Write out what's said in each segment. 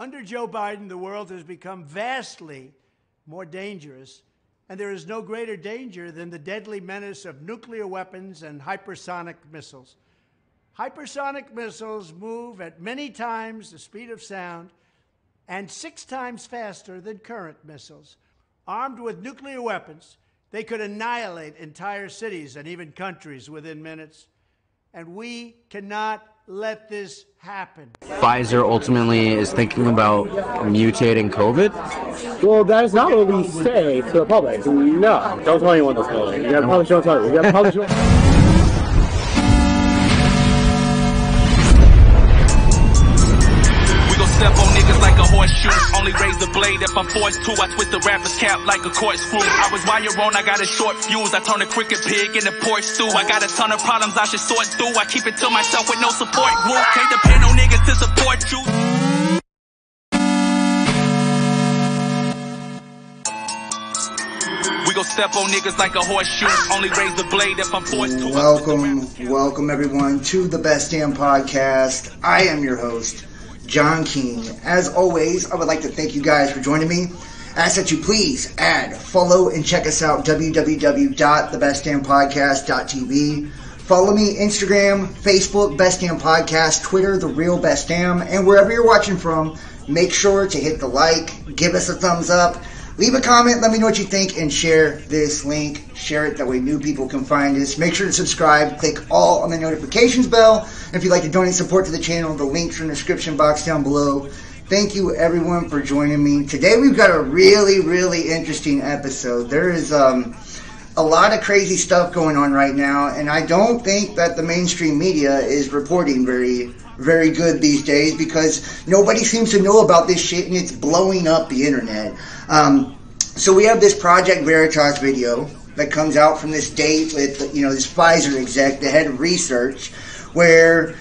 Under Joe Biden, the world has become vastly more dangerous, and there is no greater danger than the deadly menace of nuclear weapons and hypersonic missiles. Hypersonic missiles move at many times the speed of sound and 6 times faster than current missiles. Armed with nuclear weapons, they could annihilate entire cities and even countries within minutes. And we cannot let this happen. Pfizer ultimately is thinking about mutating COVID? Well, that is not what we say to the public. No. Don't tell anyone this building. You gotta publish, don't tell you. You gotta publish, don't tell you. Step on niggas like a horseshoe. Only raise the blade if I'm forced to. I twist the rapper's cap like a court screw. I was wire on, I got a short fuse. I turn a cricket pig into pork stew. I got a ton of problems I should sort through. I keep it to myself with no support group. Can't depend on niggas to support you. We gon' step on niggas like a horseshoe. Only raise the blade if I'm forced to. Welcome everyone to the Best Damn Podcast. I am your host, John King. As always, I would like to thank you guys for joining me. I ask that you please add, follow, and check us out, www.thebestdamnpodcast.tv. Follow me, Instagram, Facebook, Best Damn Podcast, Twitter, The Real Best Damn, and wherever you're watching from, make sure to hit the like, give us a thumbs up, leave a comment, let me know what you think, and share this link. Share it, that way new people can find us. Make sure to subscribe, click all on the notifications bell. If you'd like to donate support to the channel, the links are in the description box down below. Thank you everyone for joining me. Today we've got a really, really interesting episode. There is a lot of crazy stuff going on right now, and I don't think that the mainstream media is reporting very good these days, because nobody seems to know about this shit and it's blowing up the internet. So we have this Project Veritas video that comes out from this date with, you know, this Pfizer exec, the head of research, where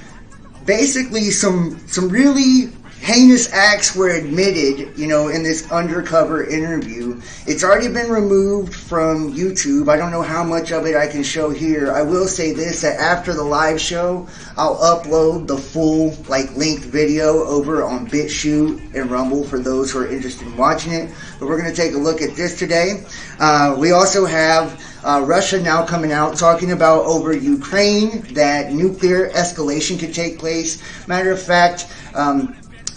basically some really heinous acts were admitted, you know, in this undercover interview. It's already been removed from YouTube. I don't know how much of it I can show here. I will say this, that after the live show, I'll upload the full, like, linked video over on BitChute and Rumble for those who are interested in watching it. But we're going to take a look at this today. We also have Russia now coming out talking about over Ukraine that nuclear escalation could take place. Matter of fact,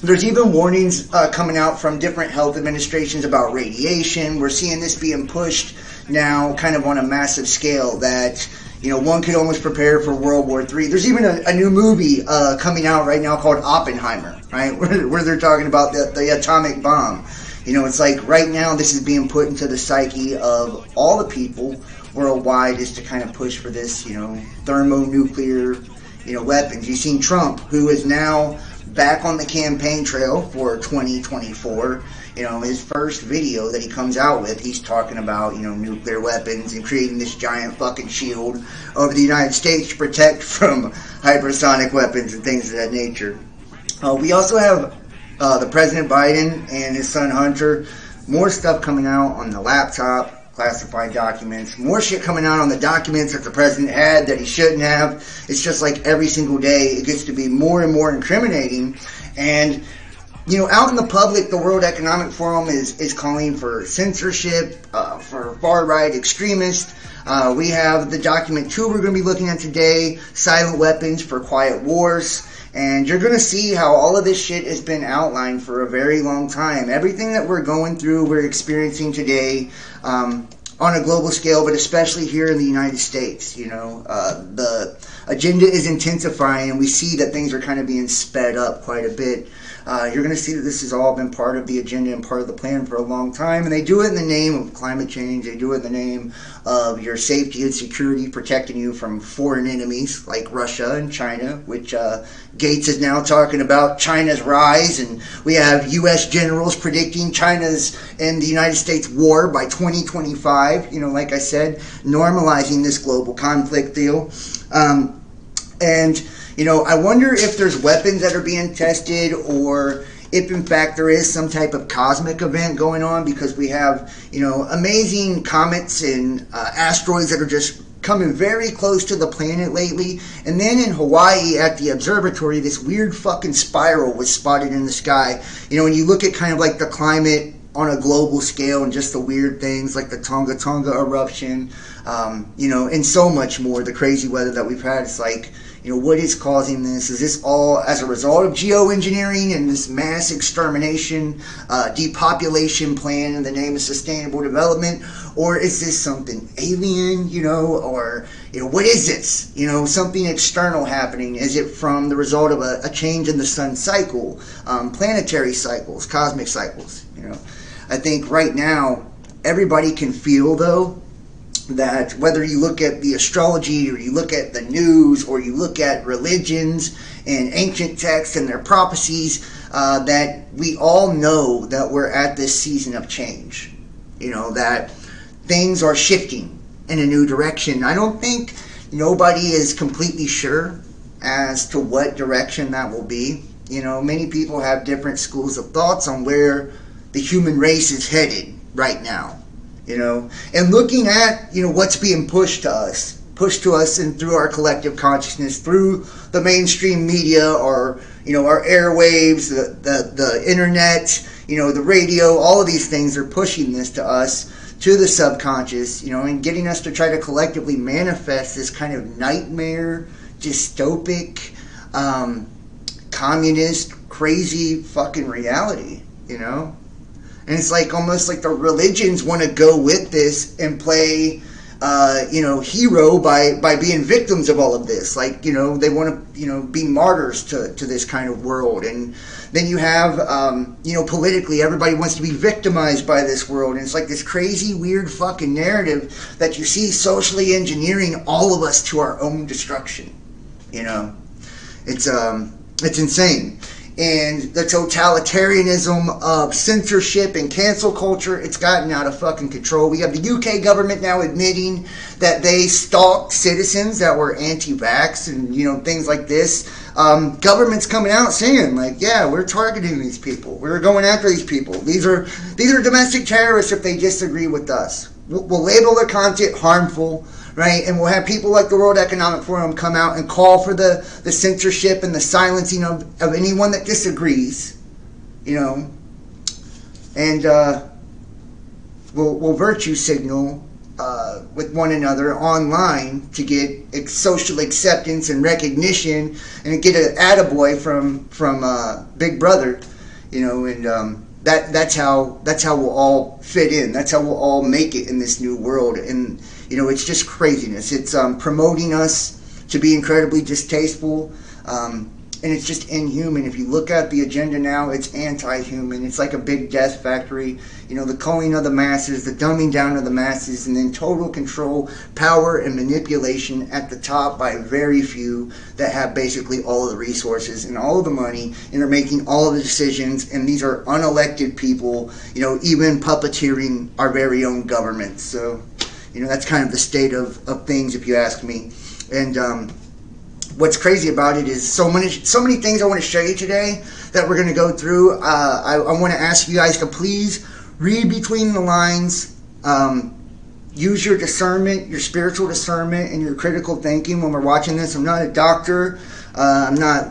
there's even warnings coming out from different health administrations about radiation. We're seeing this being pushed now kind of on a massive scale that, you know, one could almost prepare for World War III. There's even a new movie coming out right now called Oppenheimer, right, where they're talking about the atomic bomb. You know, it's like right now this is being put into the psyche of all the people worldwide, is to kind of push for this, you know, thermonuclear, you know, weapons. You've seen Trump, who is now back on the campaign trail for 2024. You know, his first video that he comes out with, he's talking about, you know, nuclear weapons and creating this giant fucking shield over the United States to protect from hypersonic weapons and things of that nature. We also have the President Biden and his son Hunter. More stuff coming out on the laptop, classified documents, more shit coming out on the documents that the president had that he shouldn't have. It's just like every single day it gets to be more and more incriminating. And, you know, out in the public, the World Economic Forum is calling for censorship, for far-right extremists. We have the document 2 we're going to be looking at today, Silent Weapons for Quiet Wars. And you're going to see how all of this shit has been outlined for a very long time. Everything that we're going through, we're experiencing today on a global scale, but especially here in the United States. You know, the agenda is intensifying, and we see that things are kind of being sped up quite a bit. You're going to see that this has all been part of the agenda and part of the plan for a long time. And they do it in the name of climate change. They do it in the name of your safety and security, protecting you from foreign enemies like Russia and China, which Gates is now talking about China's rise. And we have U.S. generals predicting China's and the United States war by 2025. You know, like I said, normalizing this global conflict deal. And you know, I wonder if there's weapons that are being tested, or if, in fact, there is some type of cosmic event going on, because we have, you know, amazing comets and asteroids that are just coming very close to the planet lately. And then in Hawaii at the observatory, this weird fucking spiral was spotted in the sky. You know, when you look at kind of like the climate on a global scale and just the weird things like the Tonga eruption, you know, and so much more, the crazy weather that we've had, it's like, you know, what is causing this? Is this all as a result of geoengineering and this mass extermination, depopulation plan in the name of sustainable development? Or is this something alien, you know, or, you know, what is this? You know, something external happening. Is it from the result of a change in the sun cycle, planetary cycles, cosmic cycles, you know? I think right now, everybody can feel, though, that whether you look at the astrology or you look at the news or you look at religions and ancient texts and their prophecies, that we all know that we're at this season of change. You know, that things are shifting in a new direction. I don't think nobody is completely sure as to what direction that will be. You know, many people have different schools of thoughts on where the human race is headed right now. You know, and looking at, you know, what's being pushed to us and through our collective consciousness, through the mainstream media or, you know, our airwaves, the internet, you know, the radio, all of these things are pushing this to us, to the subconscious, you know, and getting us to try to collectively manifest this kind of nightmare, dystopic, communist, crazy fucking reality, you know? And it's like almost like the religions want to go with this and play, you know, hero by being victims of all of this. Like, you know, they want to, you know, be martyrs to this kind of world. And then you have, you know, politically, everybody wants to be victimized by this world. And it's like this crazy, weird fucking narrative that you see socially engineering all of us to our own destruction. You know, it's insane. And the totalitarianism of censorship and cancel culture, it's gotten out of fucking control. We have the UK government now admitting that they stalked citizens that were anti-vax and, you know, things like this. Government's coming out saying, like, yeah, we're targeting these people. We're going after these people. These are domestic terrorists if they disagree with us. We'll label their content harmful. Right, and we'll have people like the World Economic Forum come out and call for the censorship and the silencing of anyone that disagrees, you know. And we'll virtue signal with one another online to get social acceptance and recognition and get an attaboy from Big Brother, you know. And that's how we'll all fit in. That's how we'll all make it in this new world. And you know, it's just craziness. It's promoting us to be incredibly distasteful, and it's just inhuman. If you look at the agenda now, it's anti-human. It's like a big death factory. You know, the culling of the masses, the dumbing down of the masses, and then total control, power, and manipulation at the top by very few that have basically all of the resources and all of the money and are making all of the decisions. And these are unelected people, you know, even puppeteering our very own governments. So, you know, that's kind of the state of things, if you ask me. And what's crazy about it is so many things I want to show you today that we're going to go through. I want to ask you guys to please read between the lines. Use your discernment, your spiritual discernment, and your critical thinking when we're watching this. I'm not a doctor.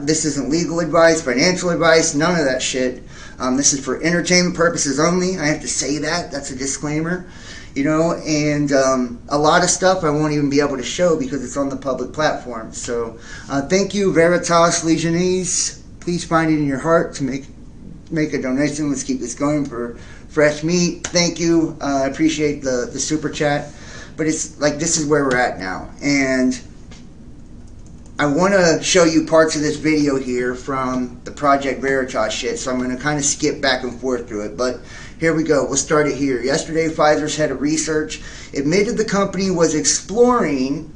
This isn't legal advice, financial advice, none of that shit. This is for entertainment purposes only. I have to say that. That's a disclaimer. You know, and a lot of stuff I won't even be able to show because it's on the public platform. So thank you, Veritas Legionis. Please find it in your heart to make a donation. Let's keep this going for fresh meat. Thank you. I appreciate the super chat. But it's like, this is where we're at now. And I want to show you parts of this video here from the Project Veritas shit. So I'm going to kind of skip back and forth through it. But here we go. We'll start it here. Yesterday, Pfizer's head of research admitted the company was exploring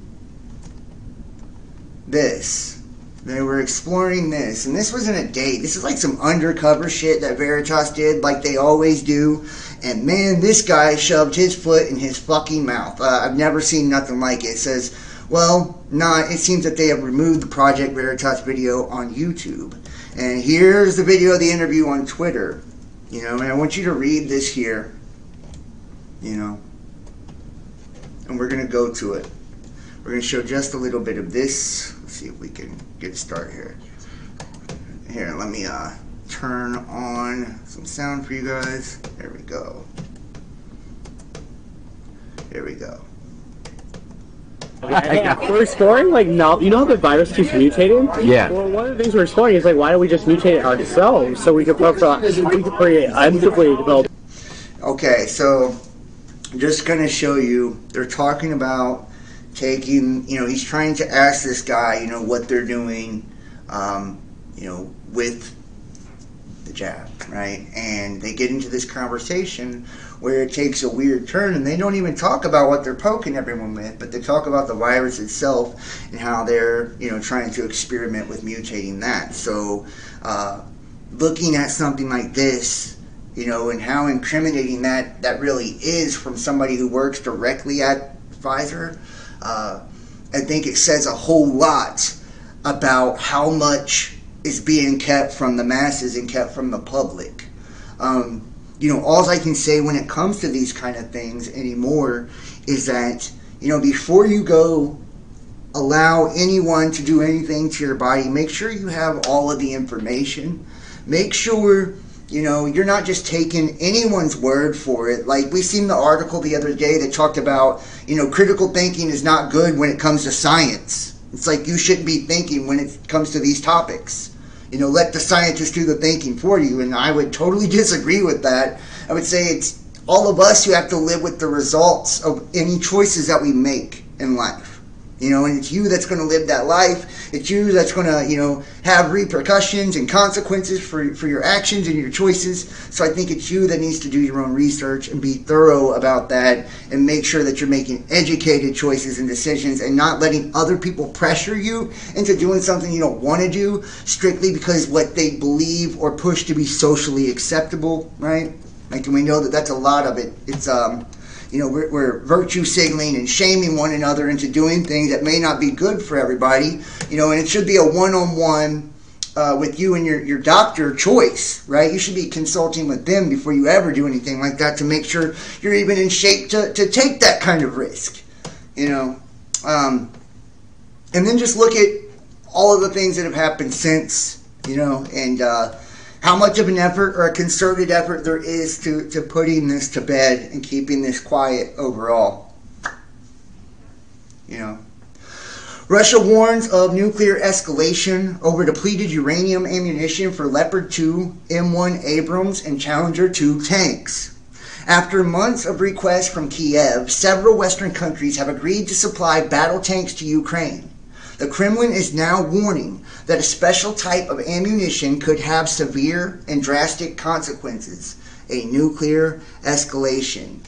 this. They were exploring this. And this wasn't a date. This is like some undercover shit that Veritas did, like they always do. And man, this guy shoved his foot in his fucking mouth. I've never seen nothing like it. It says, well, nah, it seems that they have removed the Project Veritas video on YouTube. And here's the video of the interview on Twitter. You know, and I want you to read this here, you know, and we're going to go to it. We're going to show just a little bit of this. Let's see if we can get a start here. Here, let me turn on some sound for you guys. There we go. There we go. We're storing like no, you know how the virus keeps mutating? Yeah. Well, one of the things we're storing is like, why don't we just mutate it ourselves so we could create actively develop. Okay, so I'm just gonna show you. They're talking about taking. You know, he's trying to ask this guy, you know, what they're doing, you know, with the jab, right? And they get into this conversation where it takes a weird turn, and they don't even talk about what they're poking everyone with, but they talk about the virus itself and how they're, you know, trying to experiment with mutating that. So looking at something like this, you know, and how incriminating that really is from somebody who works directly at Pfizer, I think it says a whole lot about how much is being kept from the masses and kept from the public. You know, all I can say when it comes to these kind of things anymore is that, you know, before you go allow anyone to do anything to your body, make sure you have all of the information. Make sure, you know, you're not just taking anyone's word for it. Like, we seen the article the other day that talked about, you know, critical thinking is not good when it comes to science. It's like, you shouldn't be thinking when it comes to these topics. You know, let the scientists do the thinking for you, and I would totally disagree with that. I would say it's all of us who have to live with the results of any choices that we make in life. You know, and it's you that's going to live that life. It's you that's going to, you know, have repercussions and consequences for your actions and your choices. So I think it's you that needs to do your own research and be thorough about that and make sure that you're making educated choices and decisions and not letting other people pressure you into doing something you don't want to do strictly because what they believe or push to be socially acceptable, right? Like, and we know that that's a lot of it. It's, you know, we're virtue signaling and shaming one another into doing things that may not be good for everybody. You know, and it should be a one-on-one with you and your doctor choice, right? You should be consulting with them before you ever do anything like that to make sure you're even in shape to take that kind of risk, you know. And then just look at all of the things that have happened since, you know, and how much of an effort or a concerted effort there is to putting this to bed and keeping this quiet overall. You know, Russia warns of nuclear escalation over depleted uranium ammunition for Leopard 2, M1 Abrams, and Challenger 2 tanks. After months of requests from Kiev, several Western countries have agreed to supply battle tanks to Ukraine. The Kremlin is now warning that a special type of ammunition could have severe and drastic consequences, a nuclear escalation.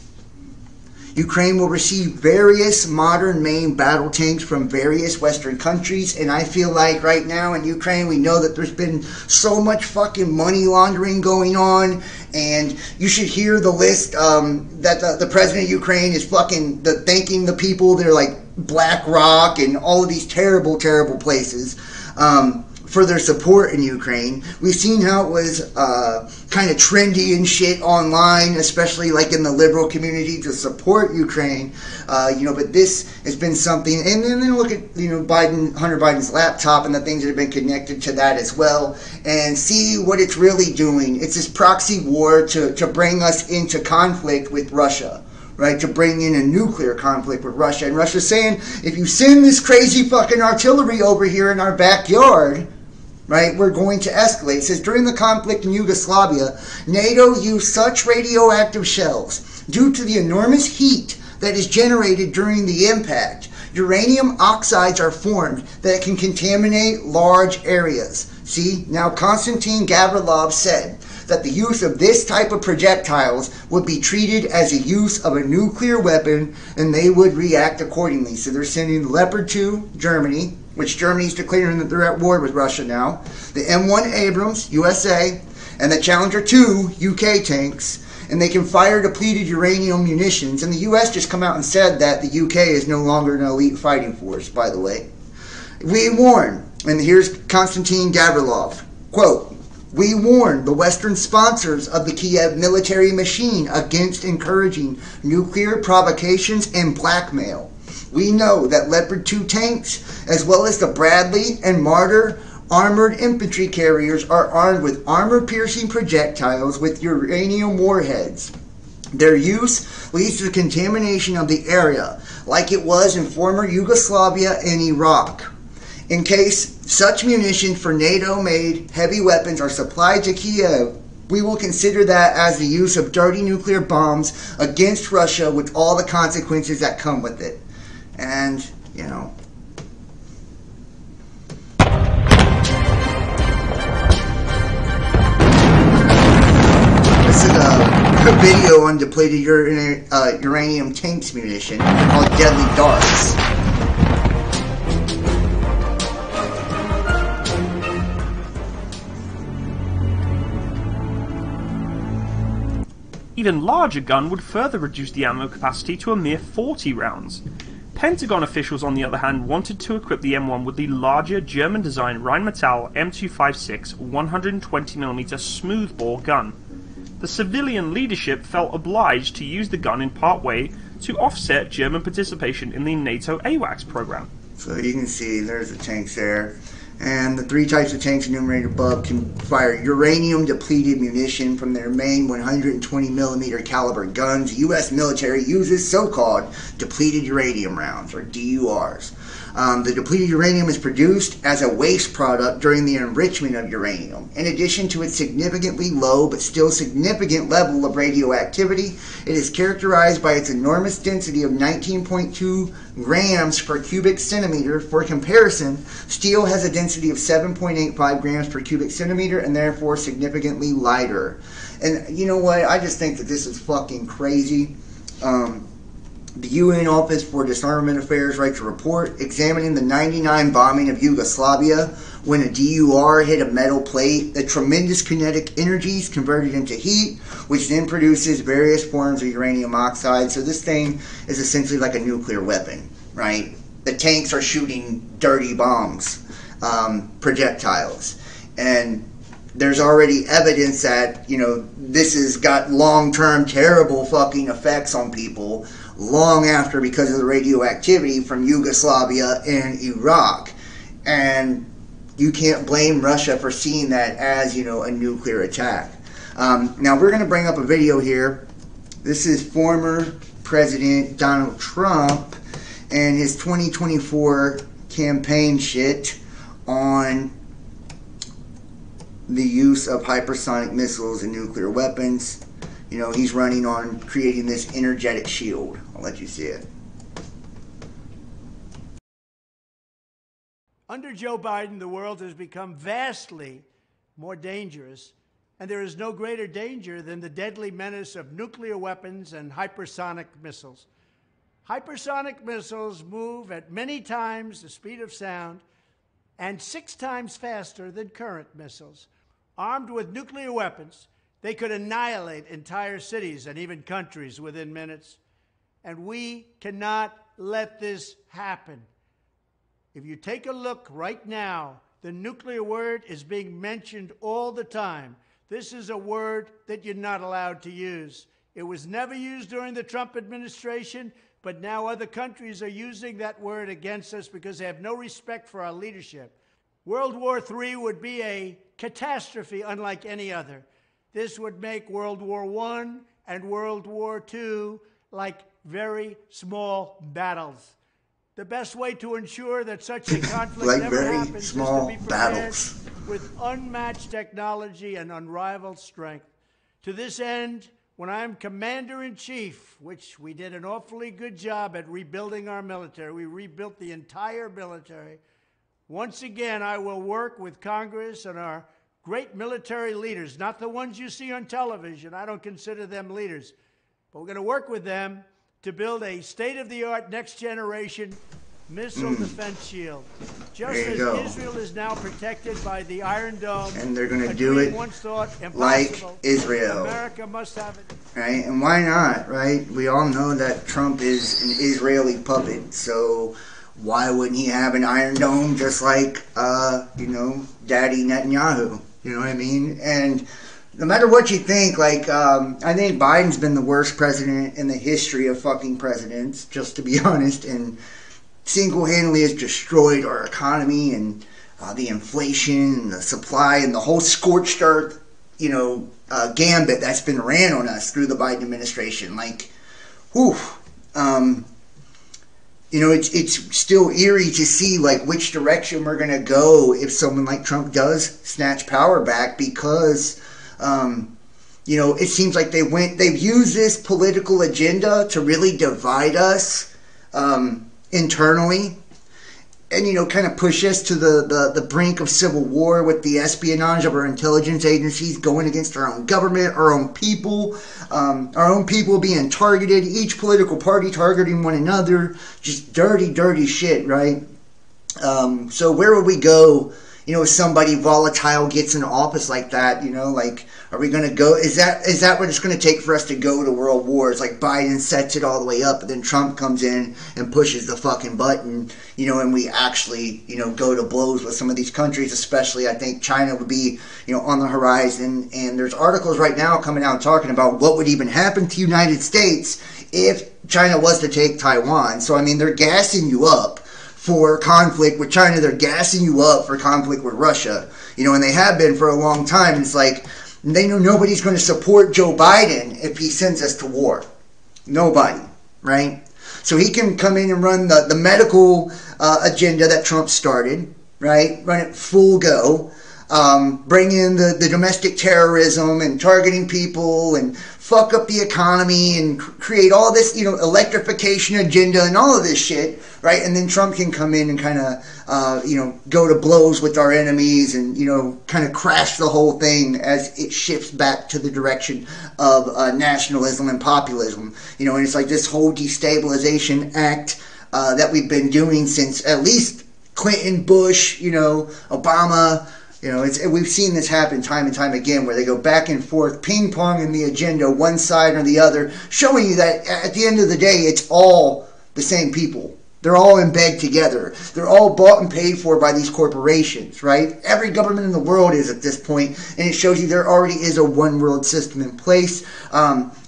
Ukraine will receive various modern manned battle tanks from various Western countries, and I feel like right now in Ukraine, we know that there's been so much fucking money laundering going on, and you should hear the list that the president of Ukraine is fucking thanking the people. They're like BlackRock and all of these terrible, terrible places for their support in Ukraine. We've seen how it was kind of trendy and shit online, especially like in the liberal community, to support Ukraine. You know, but this has been something. And then look at, you know, Hunter Biden's laptop and the things that have been connected to that as well, and see what it's really doing. It's this proxy war to bring us into conflict with Russia. Right, to bring in a nuclear conflict with Russia. And Russia's saying, if you send this crazy fucking artillery over here in our backyard, right, we're going to escalate. It says, during the conflict in Yugoslavia, NATO used such radioactive shells due to the enormous heat that is generated during the impact. Uranium oxides are formed that can contaminate large areas. See, now Konstantin Gavrilov said that the use of this type of projectiles would be treated as a use of a nuclear weapon, and they would react accordingly. So they're sending Leopard 2, Germany, which Germany's declaring that they're at war with Russia now, the M1 Abrams, USA, and the Challenger 2, UK tanks, and they can fire depleted uranium munitions. And the US just come out and said that the UK is no longer an elite fighting force, by the way. We warn, and here's Konstantin Gavrilov, quote, "We warn the Western sponsors of the Kiev military machine against encouraging nuclear provocations and blackmail. we know that Leopard 2 tanks, as well as the Bradley and Marder armored infantry carriers, are armed with armor-piercing projectiles with uranium warheads. Their use leads to the contamination of the area, like it was in former Yugoslavia and Iraq. In case such munitions for NATO-made heavy weapons are supplied to Kiev, we will consider that as the use of dirty nuclear bombs against Russia, with all the consequences that come with it. And, you know, this is a video on depleted uranium tanks munition called Deadly Darts. Even larger gun would further reduce the ammo capacity to a mere 40 rounds. Pentagon officials, on the other hand, wanted to equip the M1 with the larger German-designed Rheinmetall M256 120mm smoothbore gun. The civilian leadership felt obliged to use the gun in part way to offset German participation in the NATO AWACS program. So you can see there's the tanks there. And the three types of tanks enumerated above can fire uranium-depleted munition from their main 120mm caliber guns. U.S. military uses so-called depleted uranium rounds, or DURs. The depleted uranium is produced as a waste product during the enrichment of uranium. In addition to its significantly low but still significant level of radioactivity, it is characterized by its enormous density of 19.2 grams per cubic centimeter. For comparison, steel has a density of 7.85 grams per cubic centimeter and therefore significantly lighter. And you know what? I just think that this is fucking crazy. The UN Office for Disarmament Affairs writes a report examining the 1999 bombing of Yugoslavia, when a DUR hit a metal plate. The tremendous kinetic energy is converted into heat, which then produces various forms of uranium oxide. So this thing is essentially like a nuclear weapon, right? The tanks are shooting dirty bombs, projectiles. And there's already evidence that, you know, this has got long-term terrible fucking effects on people long after, because of the radioactivity from Yugoslavia and Iraq. And you can't blame Russia for seeing that as, you know, a nuclear attack. Now we're going to bring up a video here. This is former President Donald Trump and his 2024 campaign shit on the use of hypersonic missiles and nuclear weapons. You know, he's running on creating this energetic shield. I'll let you see it. Under Joe Biden, the world has become vastly more dangerous, and there is no greater danger than the deadly menace of nuclear weapons and hypersonic missiles. Hypersonic missiles move at many times the speed of sound and 6 times faster than current missiles. Armed with nuclear weapons, they could annihilate entire cities and even countries within minutes. And we cannot let this happen. If you take a look right now, the nuclear word is being mentioned all the time. This is a word that you're not allowed to use. It was never used during the Trump administration, but now other countries are using that word against us because they have no respect for our leadership. World War III would be a catastrophe unlike any other. This would make World War I and World War II like very small battles. The best way to ensure that such a conflict like never happens is to be prepared with unmatched technology and unrivaled strength. To this end, when I'm Commander-in-Chief, which we did an awfully good job at rebuilding our military, we rebuilt the entire military, once again I will work with Congress and our great military leaders, not the ones you see on television. I don't consider them leaders. But we're going to work with them to build a state-of-the-art, next-generation missile defense shield. Just as Israel is now protected by the Iron Dome. And they're going to do it like Israel. America must have it. Right? And why not, right? We all know that Trump is an Israeli puppet, so why wouldn't he have an Iron Dome just like, you know, Daddy Netanyahu? You know what I mean? And no matter what you think, like, I think Biden's been the worst president in the history of fucking presidents, just to be honest. And single-handedly has destroyed our economy and the inflation and the supply and the whole scorched earth, gambit that's been ran on us through the Biden administration. Like, whew. It's still eerie to see, like, which direction we're going to go if someone like Trump does snatch power back, because, it seems like they've used this political agenda to really divide us internally and, kind of push us to the brink of civil war with the espionage of our intelligence agencies going against our own government, our own people being targeted, each political party targeting one another, just dirty, dirty shit, right? So where would we go, if somebody volatile gets into office like that, are we going to go, is that what it's going to take for us to go to world wars? Like, Biden sets it all the way up, and then Trump comes in and pushes the fucking button, and we actually, go to blows with some of these countries, especially I think China would be, on the horizon. And there's articles right now coming out talking about what would even happen to the United States if China was to take Taiwan. So, they're gassing you up for conflict with China. They're gassing you up for conflict with Russia, and they have been for a long time. It's like, they know nobody's going to support Joe Biden if he sends us to war. Nobody, right? So he can come in and run the medical agenda that Trump started, right? Run it full go. Bring in the domestic terrorism and targeting people and fuck up the economy and create all this, electrification agenda and all of this shit, right? And then Trump can come in and kind of, go to blows with our enemies and, kind of crash the whole thing as it shifts back to the direction of nationalism and populism. And it's like this whole destabilization act that we've been doing since at least Clinton, Bush, Obama. We've seen this happen time and time again, where they go back and forth, ping-ponging the agenda, one side or the other, showing you that at the end of the day, it's all the same people. They're all in bed together. They're all bought and paid for by these corporations, right? Every government in the world is at this point, and it shows you there already is a one-world system in place.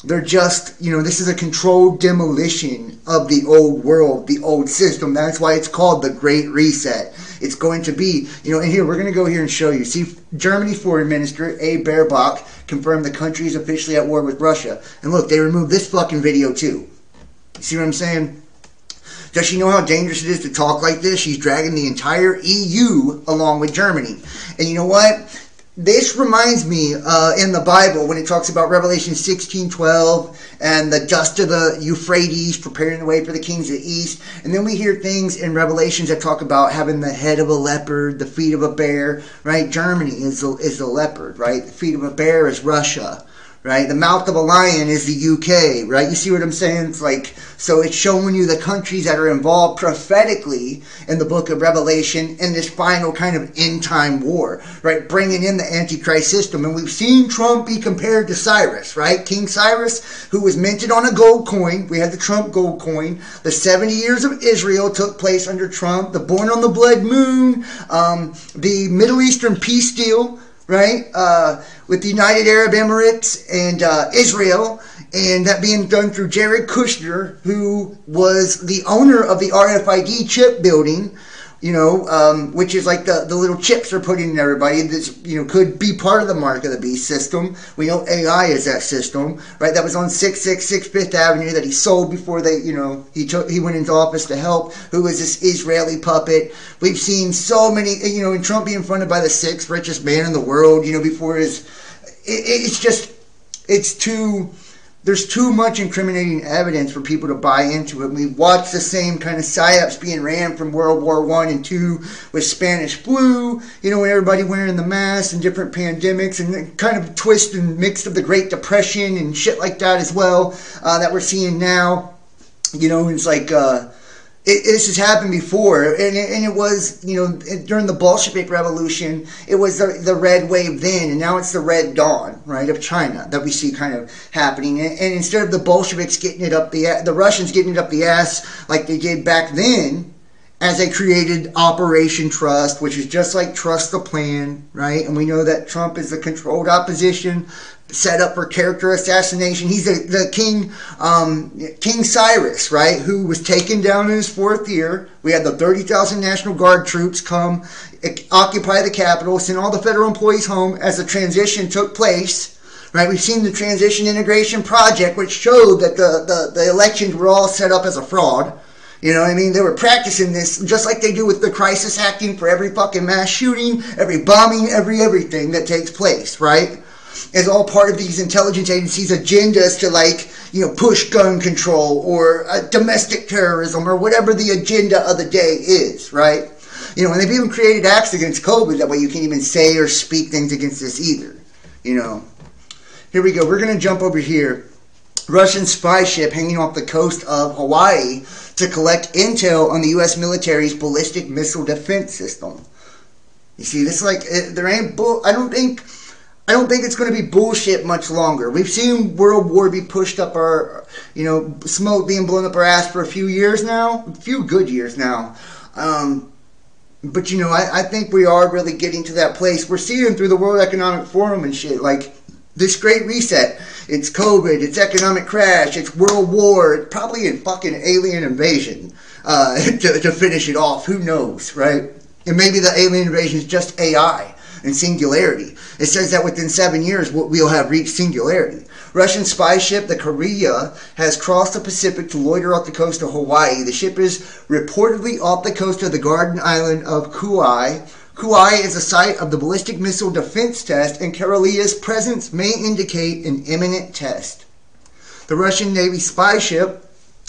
They're just, this is a controlled demolition of the old world, the old system. That's why it's called the Great Reset. It's going to be, and here, we're going to go here and show you. See, Germany Foreign Minister A. Baerbock confirmed the country is officially at war with Russia. And look, they removed this fucking video too. You see what I'm saying? Does she know how dangerous it is to talk like this? She's dragging the entire EU along with Germany. And you know what? This reminds me in the Bible when it talks about Revelation 16:12 and the dust of the Euphrates preparing the way for the kings of the east. And then we hear things in Revelations that talk about having the head of a leopard, the feet of a bear, right? Germany is the leopard, right? The feet of a bear is Russia, right? The mouth of a lion is the UK, right? You see what I'm saying? It's like, so it's showing you the countries that are involved prophetically in the book of Revelation in this final kind of end-time war, right? Bringing in the Antichrist system. And we've seen Trump be compared to Cyrus, right? King Cyrus, who was minted on a gold coin. We had the Trump gold coin. The 70 years of Israel took place under Trump. The Born on the Blood Moon, the Middle Eastern peace deal, right? With the United Arab Emirates and Israel, and that being done through Jared Kushner, who was the owner of the RFID chip building, which is like the little chips they're putting in everybody that could be part of the Mark of the Beast system. We know AI is that system, right? That was on 666 Fifth Avenue that he sold before they, he went into office to help, who was this Israeli puppet. We've seen so many, and Trump being funded by the sixth richest man in the world, before his, there's too much incriminating evidence for people to buy into it. We watch the same kind of psyops being ran from World War I and II with Spanish flu, everybody wearing the mask and different pandemics and kind of twist and mix of the Great Depression and shit like that as well that we're seeing now. It's like this has happened before, and it was, during the Bolshevik Revolution, it was the red wave then, and now it's the red dawn, right, of China that we see kind of happening. And instead of the Bolsheviks getting it up the Russians getting it up the ass like they did back then, as they created Operation Trust, which is just like Trust the Plan, right? And we know that Trump is the controlled opposition set up for character assassination. He's the king, King Cyrus, right, who was taken down in his fourth year. We had the 30,000 National Guard troops come, occupy the Capitol, send all the federal employees home as the transition took place. Right, we've seen the Transition Integration Project, which showed that the elections were all set up as a fraud. You know what I mean? They were practicing this just like they do with the crisis acting for every fucking mass shooting, every bombing, everything that takes place, right? It's all part of these intelligence agencies' agendas to, like, you know, push gun control or domestic terrorism or whatever the agenda of the day is, right? You know, and they've even created acts against COVID. That way you can't even say or speak things against this either, you know? Here we go. We're going to jump over here. Russian spy ship hanging off the coast of Hawaii to collect intel on the U.S. military's ballistic missile defense system. You see, this is like, there ain't bull. I don't think it's going to be bullshit much longer. We've seen World War be pushed up our, you know, smoke being blown up our ass for a few years now, a few good years now. But, you know, I think we are really getting to that place. We're seeing through the World Economic Forum and shit, like, this great reset, it's COVID, it's economic crash, it's world war, it's probably a fucking alien invasion to finish it off. Who knows, right? And maybe the alien invasion is just AI and singularity. It says that within 7 years we'll have reached singularity. Russian spy ship, the Korea, has crossed the Pacific to loiter off the coast of Hawaii. The ship is reportedly off the coast of the garden island of Kauai. Kauai is the site of the ballistic missile defense test, and Karelia's presence may indicate an imminent test. The Russian Navy spy ship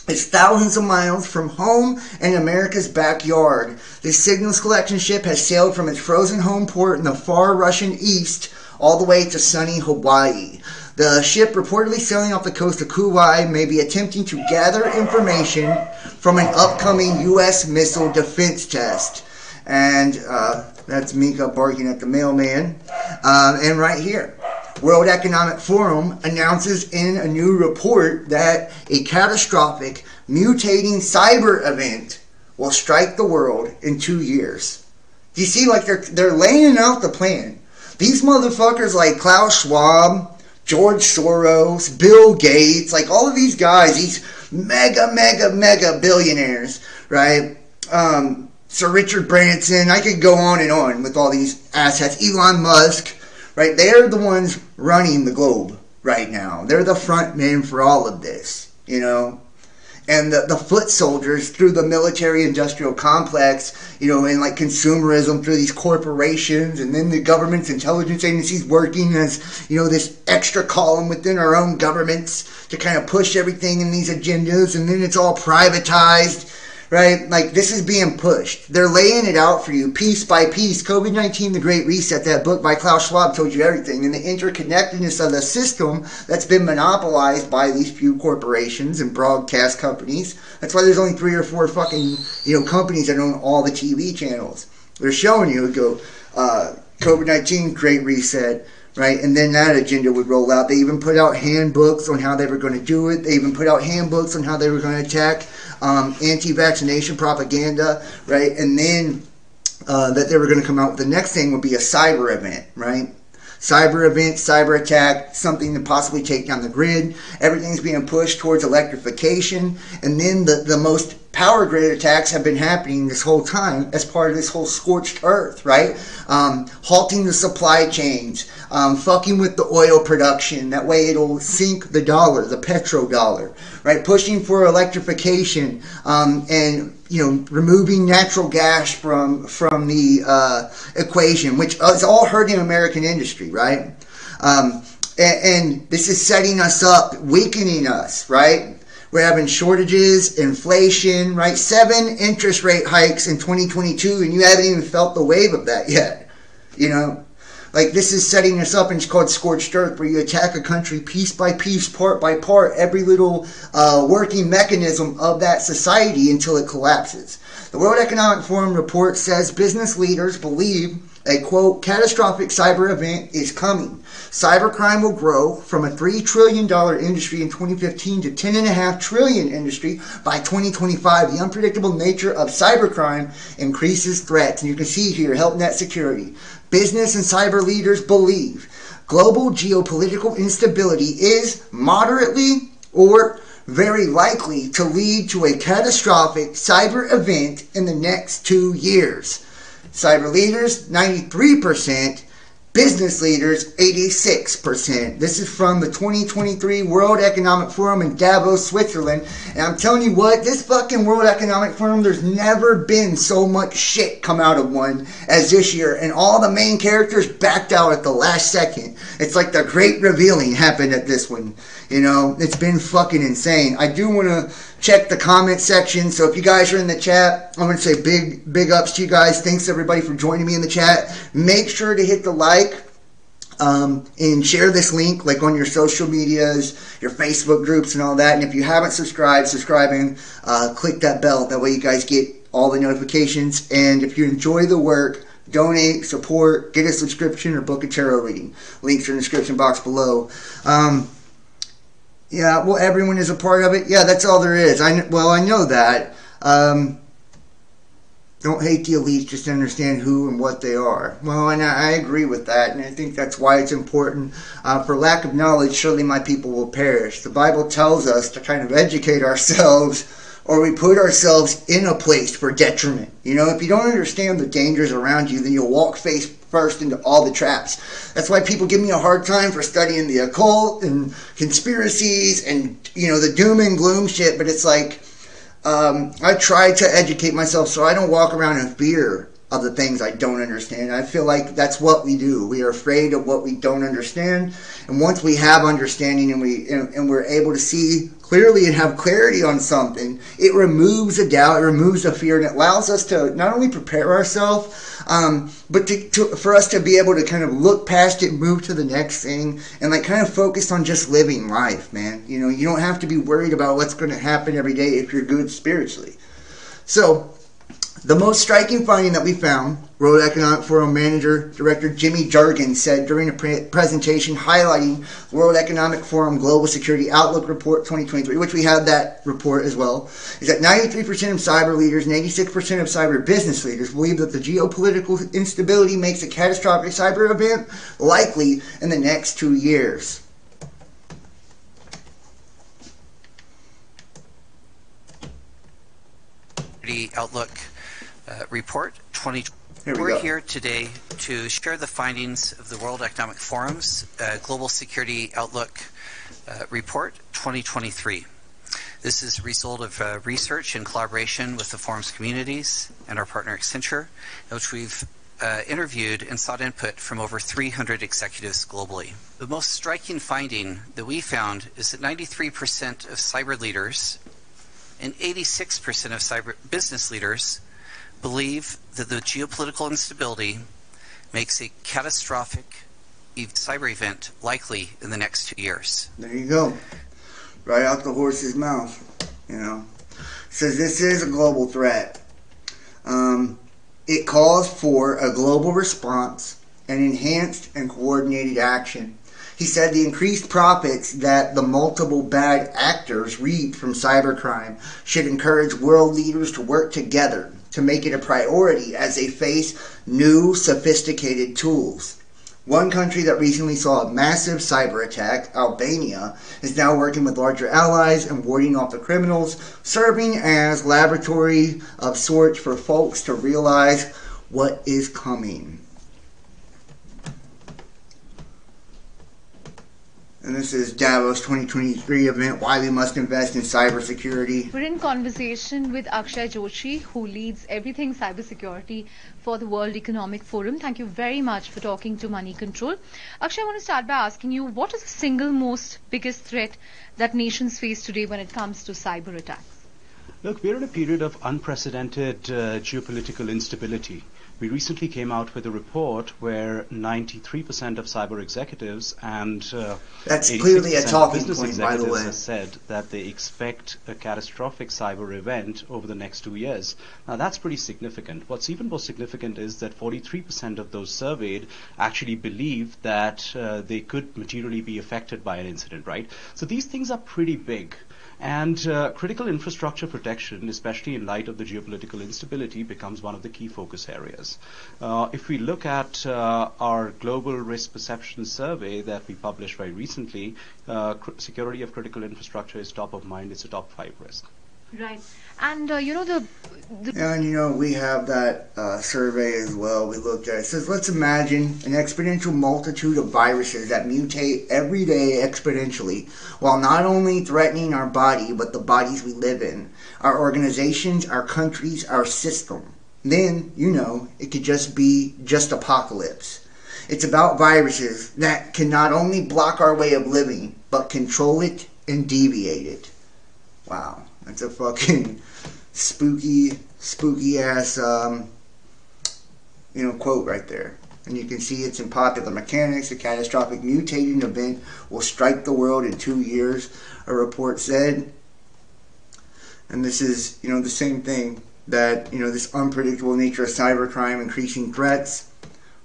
is thousands of miles from home and America's backyard. This signals collection ship has sailed from its frozen home port in the far Russian east all the way to sunny Hawaii. The ship reportedly sailing off the coast of Kauai may be attempting to gather information from an upcoming U.S. missile defense test. And that's Mika barking at the mailman. And right here, World Economic Forum announces in a new report that a catastrophic, mutating cyber event will strike the world in 2 years. Do you see, like, they're laying out the plan. These motherfuckers like Klaus Schwab, George Soros, Bill Gates, like all of these guys, these mega billionaires, right? Sir Richard Branson, I could go on and on with all these assets. Elon Musk, right? They're the ones running the globe right now. They're the front men for all of this, you know? And the foot soldiers through the military-industrial complex, you know, and like consumerism through these corporations, and then the government's intelligence agencies working as, you know, this extra column within our own governments to kind of push everything in these agendas, and then it's all privatized. Right? Like, this is being pushed. They're laying it out for you piece by piece. COVID-19, The Great Reset, that book by Klaus Schwab told you everything. And the interconnectedness of the system that's been monopolized by these few corporations and broadcast companies. That's why there's only 3 or 4 fucking, you know, companies that own all the TV channels. They're showing you, go, COVID-19, Great Reset. Right, and then that agenda would roll out. They even put out handbooks on how they were going to do it. They even put out handbooks on how they were going to attack anti-vaccination propaganda, right? And then that they were going to come out with the next thing would be a cyber event, right? Cyber event, cyber attack, something to possibly take down the grid. Everything's being pushed towards electrification. And then the most power grid attacks have been happening this whole time as part of this whole scorched earth, right? Halting the supply chains, fucking with the oil production. That way it'll sink the dollar, the petrodollar, right? Pushing for electrification, and, you know, removing natural gas from the equation, which is all hurting American industry, right? And this is setting us up, weakening us, right? We're having shortages, inflation, right? 7 interest rate hikes in 2022, and you haven't even felt the wave of that yet. You know, like, this is setting us up, and it's called scorched earth, where you attack a country piece by piece, part by part, every little working mechanism of that society until it collapses. The World Economic Forum report says business leaders believe a, quote, catastrophic cyber event is coming. Cybercrime will grow from a $3 trillion industry in 2015 to $10.5 trillion industry by 2025. The unpredictable nature of cybercrime increases threats. And you can see here, HelpNet Security. Business and cyber leaders believe global geopolitical instability is moderately or very likely to lead to a catastrophic cyber event in the next 2 years. Cyber leaders, 93%. Business leaders, 86%. This is from the 2023 World Economic Forum in Davos, Switzerland. And I'm telling you what, this fucking World Economic Forum, there's never been so much shit come out of one as this year. And all the main characters backed out at the last second. It's like the great revealing happened at this one. You know, it's been fucking insane. I do want to check the comment section. So if you guys are in the chat, I'm going to say big ups to you guys. Thanks everybody for joining me in the chat. Make sure to hit the like and share this link like on your social medias, your Facebook groups and all that. And if you haven't subscribed, click that bell. That way you guys get all the notifications. And if you enjoy the work, donate, support, get a subscription or book a tarot reading. Links are in the description box below. Yeah, well, everyone is a part of it. Yeah, that's all there is. I know that. Don't hate the elites, just understand who and what they are. Well, and I agree with that, and I think that's why it's important. For lack of knowledge, surely my people will perish. The Bible tells us to kind of educate ourselves, or we put ourselves in a place for detriment. You know, if you don't understand the dangers around you, then you'll walk face first into all the traps. That's why people give me a hard time for studying the occult and conspiracies and, you know, the doom and gloom shit. But it's like, I try to educate myself so I don't walk around in fear of the things I don't understand. I feel like that's what we do. We are afraid of what we don't understand. And once we have understanding and we're able to see clearly and have clarity on something, it removes a doubt, it removes a fear, and it allows us to not only prepare ourselves, but for us to be able to kind of look past it, move to the next thing, and like kind of focus on just living life, man. You know, you don't have to be worried about what's going to happen every day if you're good spiritually. So the most striking finding that we found, World Economic Forum Manager Director Jimmy Durgan said during a presentation highlighting World Economic Forum Global Security Outlook Report 2023, which we have that report as well, is that 93% of cyber leaders and 86% of cyber business leaders believe that the geopolitical instability makes a catastrophic cyber event likely in the next 2 years. The Outlook report 2020. We're here today to share the findings of the World Economic Forum's Global Security Outlook report 2023. This is a result of research in collaboration with the forum's communities and our partner Accenture, in which we've interviewed and sought input from over 300 executives globally. The most striking finding that we found is that 93% of cyber leaders and 86% of cyber business leaders believe that the geopolitical instability makes a catastrophic cyber event likely in the next 2 years. There you go. Right out the horse's mouth, you know. Says this is a global threat. It calls for a global response and enhanced and coordinated action. He said the increased profits that the multiple bad actors reap from cybercrime should encourage world leaders to work together to make it a priority as they face new sophisticated tools. One country that recently saw a massive cyber attack, Albania, is now working with larger allies and warding off the criminals, serving as laboratory of sorts for folks to realize what is coming. And this is Davos 2023 event, why we must invest in cybersecurity. We're in conversation with Akshay Joshi, who leads everything cybersecurity for the World Economic Forum. Thank you very much for talking to Money Control. Akshay, I want to start by asking you, what is the single most biggest threat that nations face today when it comes to cyber attacks? Look, we're in a period of unprecedented geopolitical instability. We recently came out with a report where 93% of cyber executives and 86% of business executives have said that they expect a catastrophic cyber event over the next 2 years. Now, that's pretty significant. What's even more significant is that 43% of those surveyed actually believe that they could materially be affected by an incident, right? So these things are pretty big. And critical infrastructure protection, especially in light of the geopolitical instability, becomes one of the key focus areas. If we look at our global risk perception survey that we published very recently, security of critical infrastructure is top of mind. It's a top 5 risk. Right. And, we have that survey as well. We looked at it. It says, let's imagine an exponential multitude of viruses that mutate every day exponentially, while not only threatening our body, but the bodies we live in, our organizations, our countries, our system. Then, it could just be just apocalypse. It's about viruses that can not only block our way of living, but control it and deviate it. Wow. That's a fucking spooky ass, quote right there. And you can see it's in Popular Mechanics. A catastrophic mutating event will strike the world in 2 years, a report said. And this is, the same thing that, this unpredictable nature of cybercrime, increasing threats.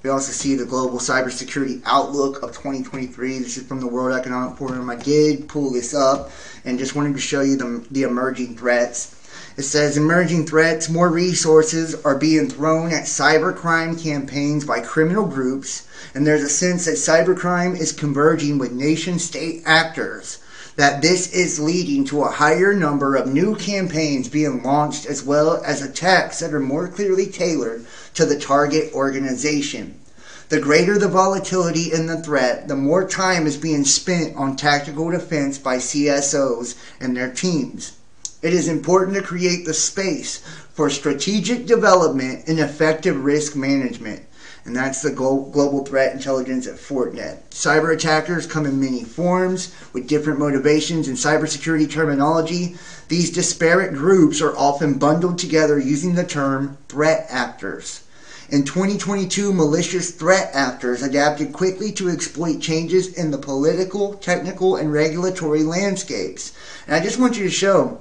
We also see the global cybersecurity outlook of 2023. This is from the World Economic Forum. I did pull this up and just wanted to show you the emerging threats. It says, emerging threats, more resources are being thrown at cybercrime campaigns by criminal groups. And there's a sense that cybercrime is converging with nation-state actors, that this is leading to a higher number of new campaigns being launched, as well as attacks that are more clearly tailored to the target organization. The greater the volatility in the threat, the more time is being spent on tactical defense by CSOs and their teams. It is important to create the space for strategic development and effective risk management. And that's the global threat intelligence at Fortinet. Cyber attackers come in many forms with different motivations and cybersecurity terminology. These disparate groups are often bundled together using the term threat actors. In 2022, malicious threat actors adapted quickly to exploit changes in the political, technical, and regulatory landscapes. And I just want you to show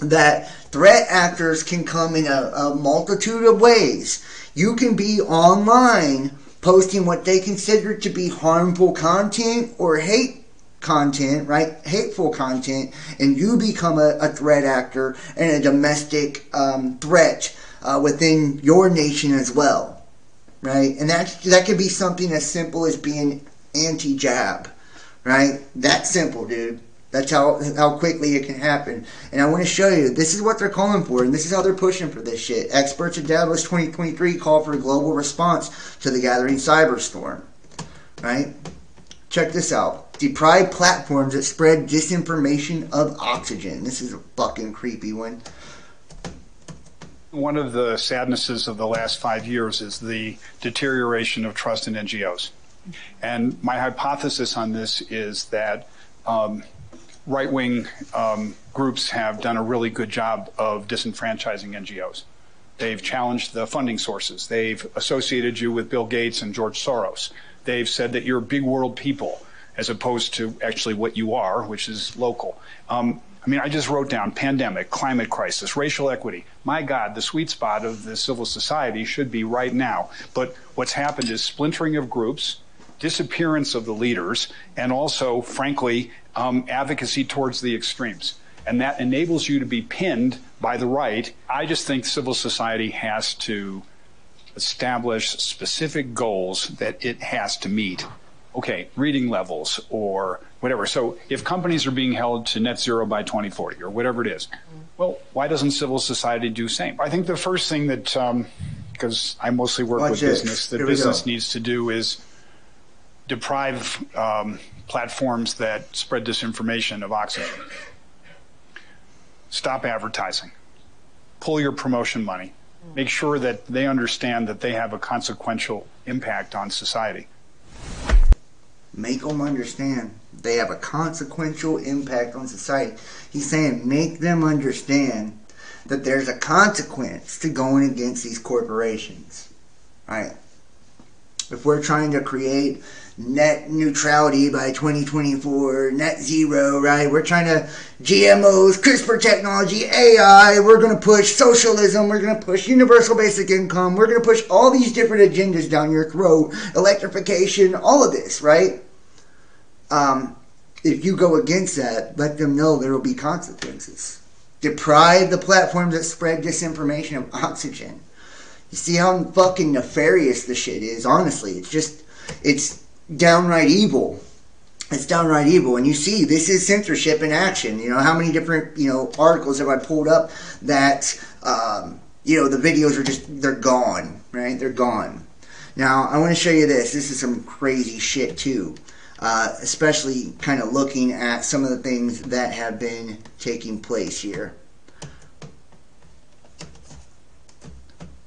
that threat actors can come in a multitude of ways. You can be online posting what they consider to be harmful content or hate content, right? Hateful content, and you become a threat actor and a domestic threat within your nation as well, right? And that could be something as simple as being anti-jab, right? That's simple, dude. That's how quickly it can happen. And I want to show you, this is what they're calling for, and this is how they're pushing for this shit. Experts at Davos 2023 call for a global response to the gathering cyberstorm. Right? Check this out. Deprive platforms that spread disinformation of oxygen. This is a fucking creepy one. One of the sadnesses of the last 5 years is the deterioration of trust in NGOs. And my hypothesis on this is that right-wing groups have done a really good job of disenfranchising NGOs. They've challenged the funding sources. They've associated you with Bill Gates and George Soros. They've said that you're big world people as opposed to actually what you are, which is local. I just wrote down pandemic, climate crisis, racial equity. My God, the sweet spot of the civil society should be right now. But what's happened is splintering of groups, disappearance of the leaders, and also, frankly, advocacy towards the extremes. And that enables you to be pinned by the right. I just think civil society has to establish specific goals that it has to meet. Okay, reading levels or whatever. So if companies are being held to net zero by 2040 or whatever it is, well, why doesn't civil society do the same? I think the first thing that, because I mostly work with business, that business needs to do is deprive platforms that spread disinformation of oxygen. Stop advertising. Pull your promotion money. Make sure that they understand that they have a consequential impact on society. Make them understand they have a consequential impact on society. He's saying make them understand that there's a consequence to going against these corporations. Right? If we're trying to create net neutrality by 2024, net zero, right? We're trying to GMOs, CRISPR technology, AI. We're going to push socialism. We're going to push universal basic income. We're going to push all these different agendas down your throat, electrification, all of this, right? if you go against that, let them know there will be consequences. Deprive the platforms that spread disinformation of oxygen. You see how fucking nefarious this shit is? Honestly, it's just, it's downright evil. It's downright evil. And you see, this is censorship in action. You know, how many different, you know, articles have I pulled up that, you know, the videos are just, they're gone, right? They're gone. Now, I want to show you this. This is some crazy shit, too. Especially kind of looking at some of the things that have been taking place here.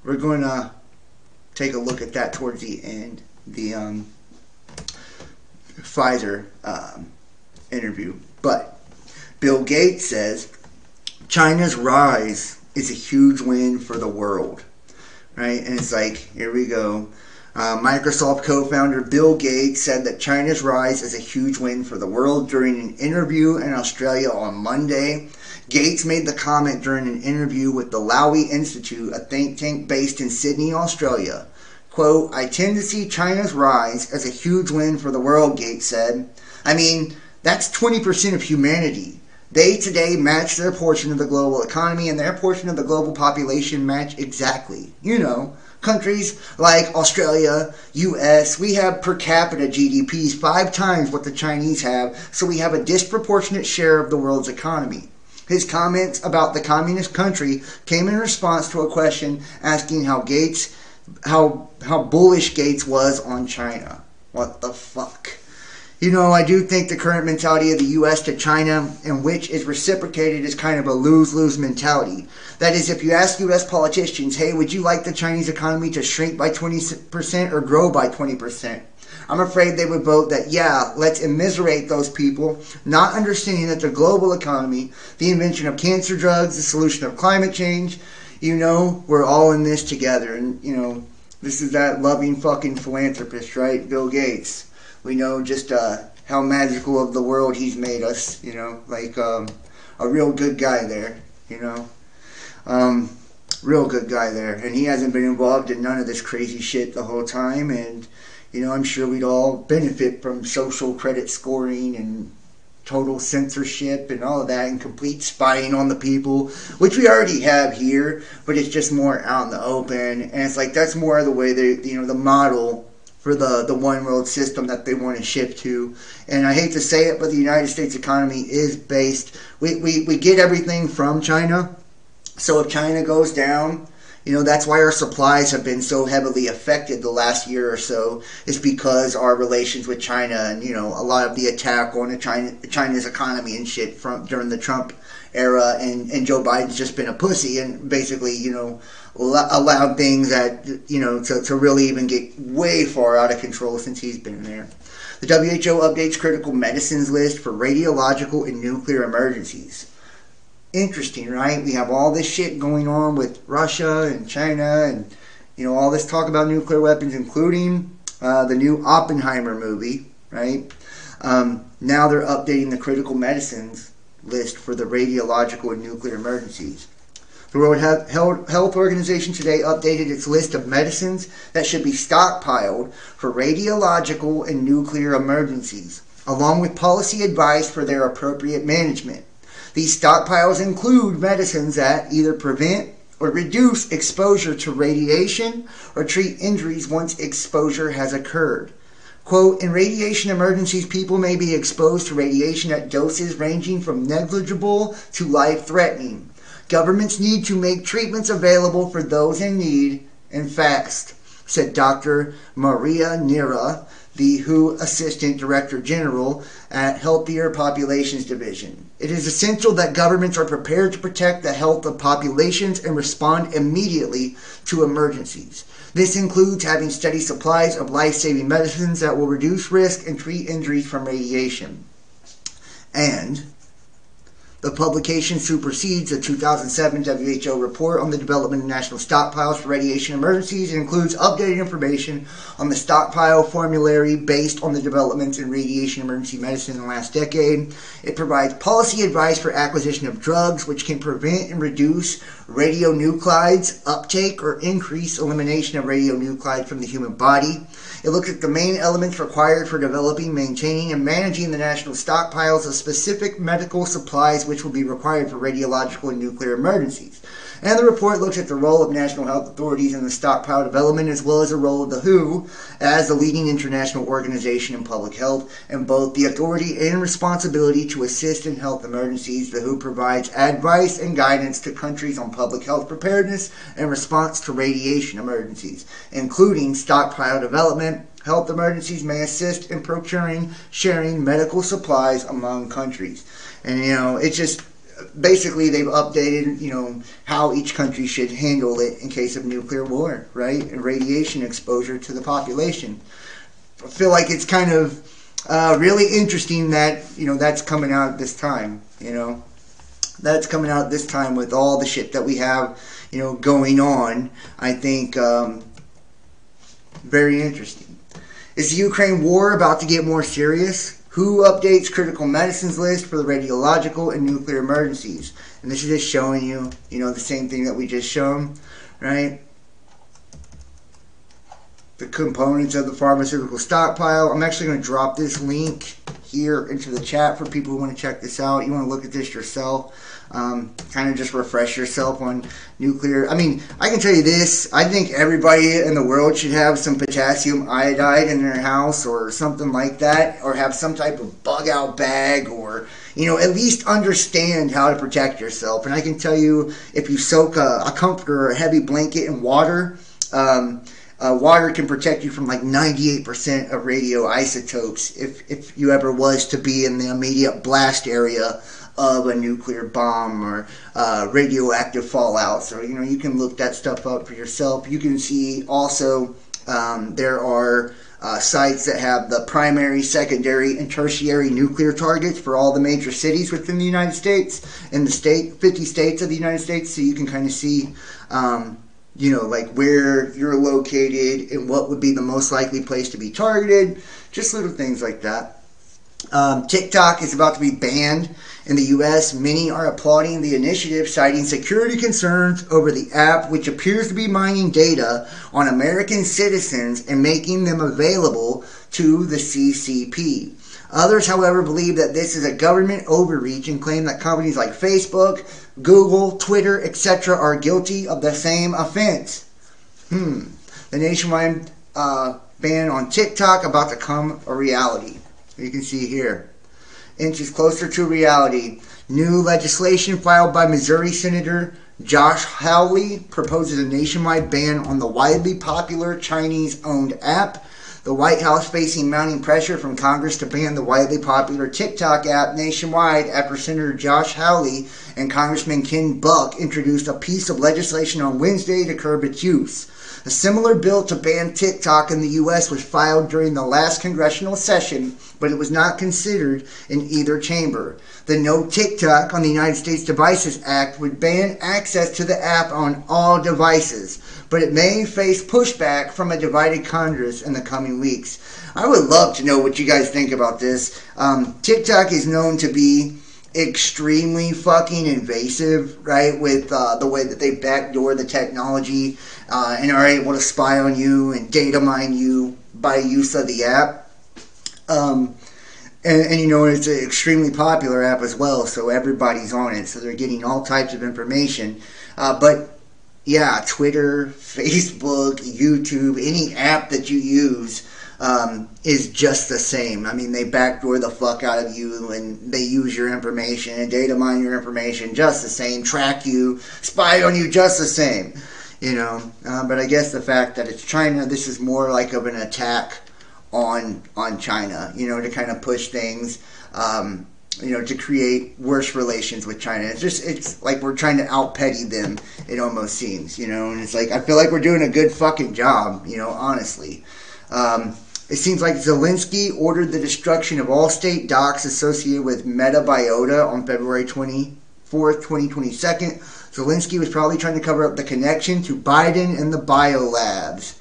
We're going to take a look at that towards the end, the Pfizer interview. But Bill Gates says China's rise is a huge win for the world, right? And it's like, here we go. Microsoft co-founder Bill Gates said that China's rise is a huge win for the world during an interview in Australia on Monday. Gates made the comment during an interview with the Lowy Institute, a think tank based in Sydney, Australia. Quote, "I tend to see China's rise as a huge win for the world," Gates said. I mean, that's 20% of humanity. They today match their portion of the global economy, and their portion of the global population match exactly, you know. Countries like Australia, US, we have per capita GDPs 5 times what the Chinese have, so we have a disproportionate share of the world's economy. His comments about the communist country came in response to a question asking how Gates, how bullish Gates was on China. What the fuck? You know, I do think the current mentality of the US to China, and which is reciprocated, is kind of a lose-lose mentality. That is, if you ask U.S. politicians, hey, would you like the Chinese economy to shrink by 20% or grow by 20%? I'm afraid they would vote that, yeah, let's immiserate those people, not understanding that the global economy, the invention of cancer drugs, the solution of climate change, you know, we're all in this together. And, you know, this is that loving fucking philanthropist, right? Bill Gates. We know just how magical of the world he's made us, you know, like a real good guy there, you know. Real good guy there, and he hasn't been involved in none of this crazy shit the whole time. And you know, I'm sure we'd all benefit from social credit scoring and total censorship and all of that, and complete spying on the people, which we already have here, but it's just more out in the open. And it's like, that's more of the way they, you know, the model for the one world system that they want to shift to. And I hate to say it, but the United States economy is based, we get everything from China. So if China goes down, you know, that's why our supplies have been so heavily affected the last year or so. It's because our relations with China and, you know, a lot of the attack on China's economy and shit from during the Trump era, and Joe Biden's just been a pussy and basically, you know, allowed things that, you know, to really even get way far out of control since he's been there. The WHO updates critical medicines list for radiological and nuclear emergencies. Interesting, right? We have all this shit going on with Russia and China and, you know, all this talk about nuclear weapons, including the new Oppenheimer movie, right? Now they're updating the critical medicines list for the radiological and nuclear emergencies. The World Health Organization today updated its list of medicines that should be stockpiled for radiological and nuclear emergencies, along with policy advice for their appropriate management. These stockpiles include medicines that either prevent or reduce exposure to radiation or treat injuries once exposure has occurred. Quote, "In radiation emergencies, people may be exposed to radiation at doses ranging from negligible to life-threatening. Governments need to make treatments available for those in need and fast," said Dr. Maria Nira, the WHO Assistant Director General at Healthier Populations Division. "It is essential that governments are prepared to protect the health of populations and respond immediately to emergencies. This includes having steady supplies of life-saving medicines that will reduce risk and treat injuries from radiation." And the publication supersedes the 2007 WHO report on the development of national stockpiles for radiation emergencies and includes updated information on the stockpile formulary based on the developments in radiation emergency medicine in the last decade. It provides policy advice for acquisition of drugs which can prevent and reduce radionuclides, uptake or increased elimination of radionuclides from the human body. It looks at the main elements required for developing, maintaining, and managing the national stockpiles of specific medical supplies which will be required for radiological and nuclear emergencies. And the report looks at the role of national health authorities in the stockpile development, as well as the role of the WHO as the leading international organization in public health, and both the authority and responsibility to assist in health emergencies. The WHO provides advice and guidance to countries on public health preparedness and response to radiation emergencies, including stockpile development. Health emergencies may assist in procuring, sharing medical supplies among countries. And, you know, it's just... basically, they've updated, you know, how each country should handle it in case of nuclear war, right? And radiation exposure to the population. I feel like it's kind of really interesting that, you know, that's coming out this time, you know. That's coming out this time with all the shit that we have, you know, going on. I think very interesting. Is the Ukraine war about to get more serious? Who updates critical medicines list for the radiological and nuclear emergencies? And this is just showing you, you know, the same thing that we just shown, right? The components of the pharmaceutical stockpile. I'm actually going to drop this link here into the chat for people who want to check this out. You want to look at this yourself. Kind of just refresh yourself on nuclear. I mean, I can tell you this. I think everybody in the world should have some potassium iodide in their house or something like that, or have some type of bug out bag, or, you know, at least understand how to protect yourself. And I can tell you, if you soak a comforter or a heavy blanket in water, water can protect you from like 98% of radioisotopes if you ever was to be in the immediate blast area of a nuclear bomb or radioactive fallout. So, you know, you can look that stuff up for yourself. You can see also there are sites that have the primary, secondary, and tertiary nuclear targets for all the major cities within the United States and the 50 states of the United States. So you can kind of see... you know, like where you're located and what would be the most likely place to be targeted, just little things like that. TikTok is about to be banned in the U.S. Many are applauding the initiative, citing security concerns over the app, which appears to be mining data on American citizens and making them available to the CCP. Others, however, believe that this is a government overreach and claim that companies like Facebook, Google, Twitter, etc. are guilty of the same offense. The nationwide ban on TikTok about to come a reality. You can see here. Inches closer to reality. New legislation filed by Missouri Senator Josh Hawley proposes a nationwide ban on the widely popular Chinese-owned app. The White House facing mounting pressure from Congress to ban the widely popular TikTok app nationwide after Senator Josh Hawley and Congressman Ken Buck introduced a piece of legislation on Wednesday to curb its use. A similar bill to ban TikTok in the U.S. was filed during the last congressional session, but it was not considered in either chamber. The No TikTok on the United States Devices Act would ban access to the app on all devices, but it may face pushback from a divided Congress in the coming weeks. I would love to know what you guys think about this. TikTok is known to be extremely fucking invasive, right, with the way that they backdoor the technology and are able to spy on you and data mine you by use of the app. You know, it's an extremely popular app as well, so everybody's on it, so they're getting all types of information. But... yeah, Twitter, Facebook, YouTube, any app that you use is just the same. I mean, they backdoor the fuck out of you, and they use your information and data mine your information just the same, track you, spy on you just the same, you know. But I guess the fact that it's China, this is more like of an attack on China, you know, to kind of push things, you know, to create worse relations with China. It's just, it's like we're trying to out-petty them, it almost seems, you know, and it's like, I feel like we're doing a good fucking job, you know, honestly. It seems like Zelensky ordered the destruction of all state docks associated with Metabiota on February 24th, 2022. Zelensky was probably trying to cover up the connection to Biden and the biolabs.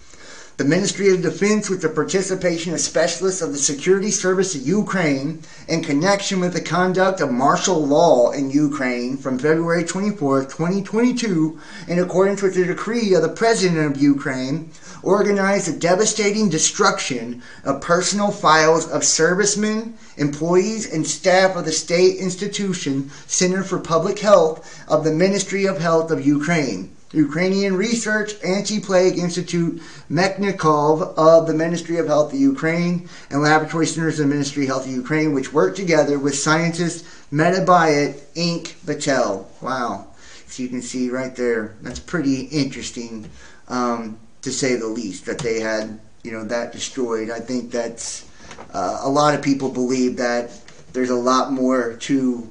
The Ministry of Defense, with the participation of specialists of the Security Service of Ukraine, in connection with the conduct of martial law in Ukraine from February 24, 2022, in accordance with the decree of the President of Ukraine, organized the devastating destruction of personal files of servicemen, employees, and staff of the state institution Center for Public Health of the Ministry of Health of Ukraine, Ukrainian Research Anti-Plague Institute Mechnikov of the Ministry of Health of Ukraine, and Laboratory Centers of the Ministry of Health of Ukraine, which worked together with scientist Metabiot Inc. Patel. Wow. So you can see right there, that's pretty interesting, to say the least, that they had, you know, that destroyed. I think that's, a lot of people believe that there's a lot more to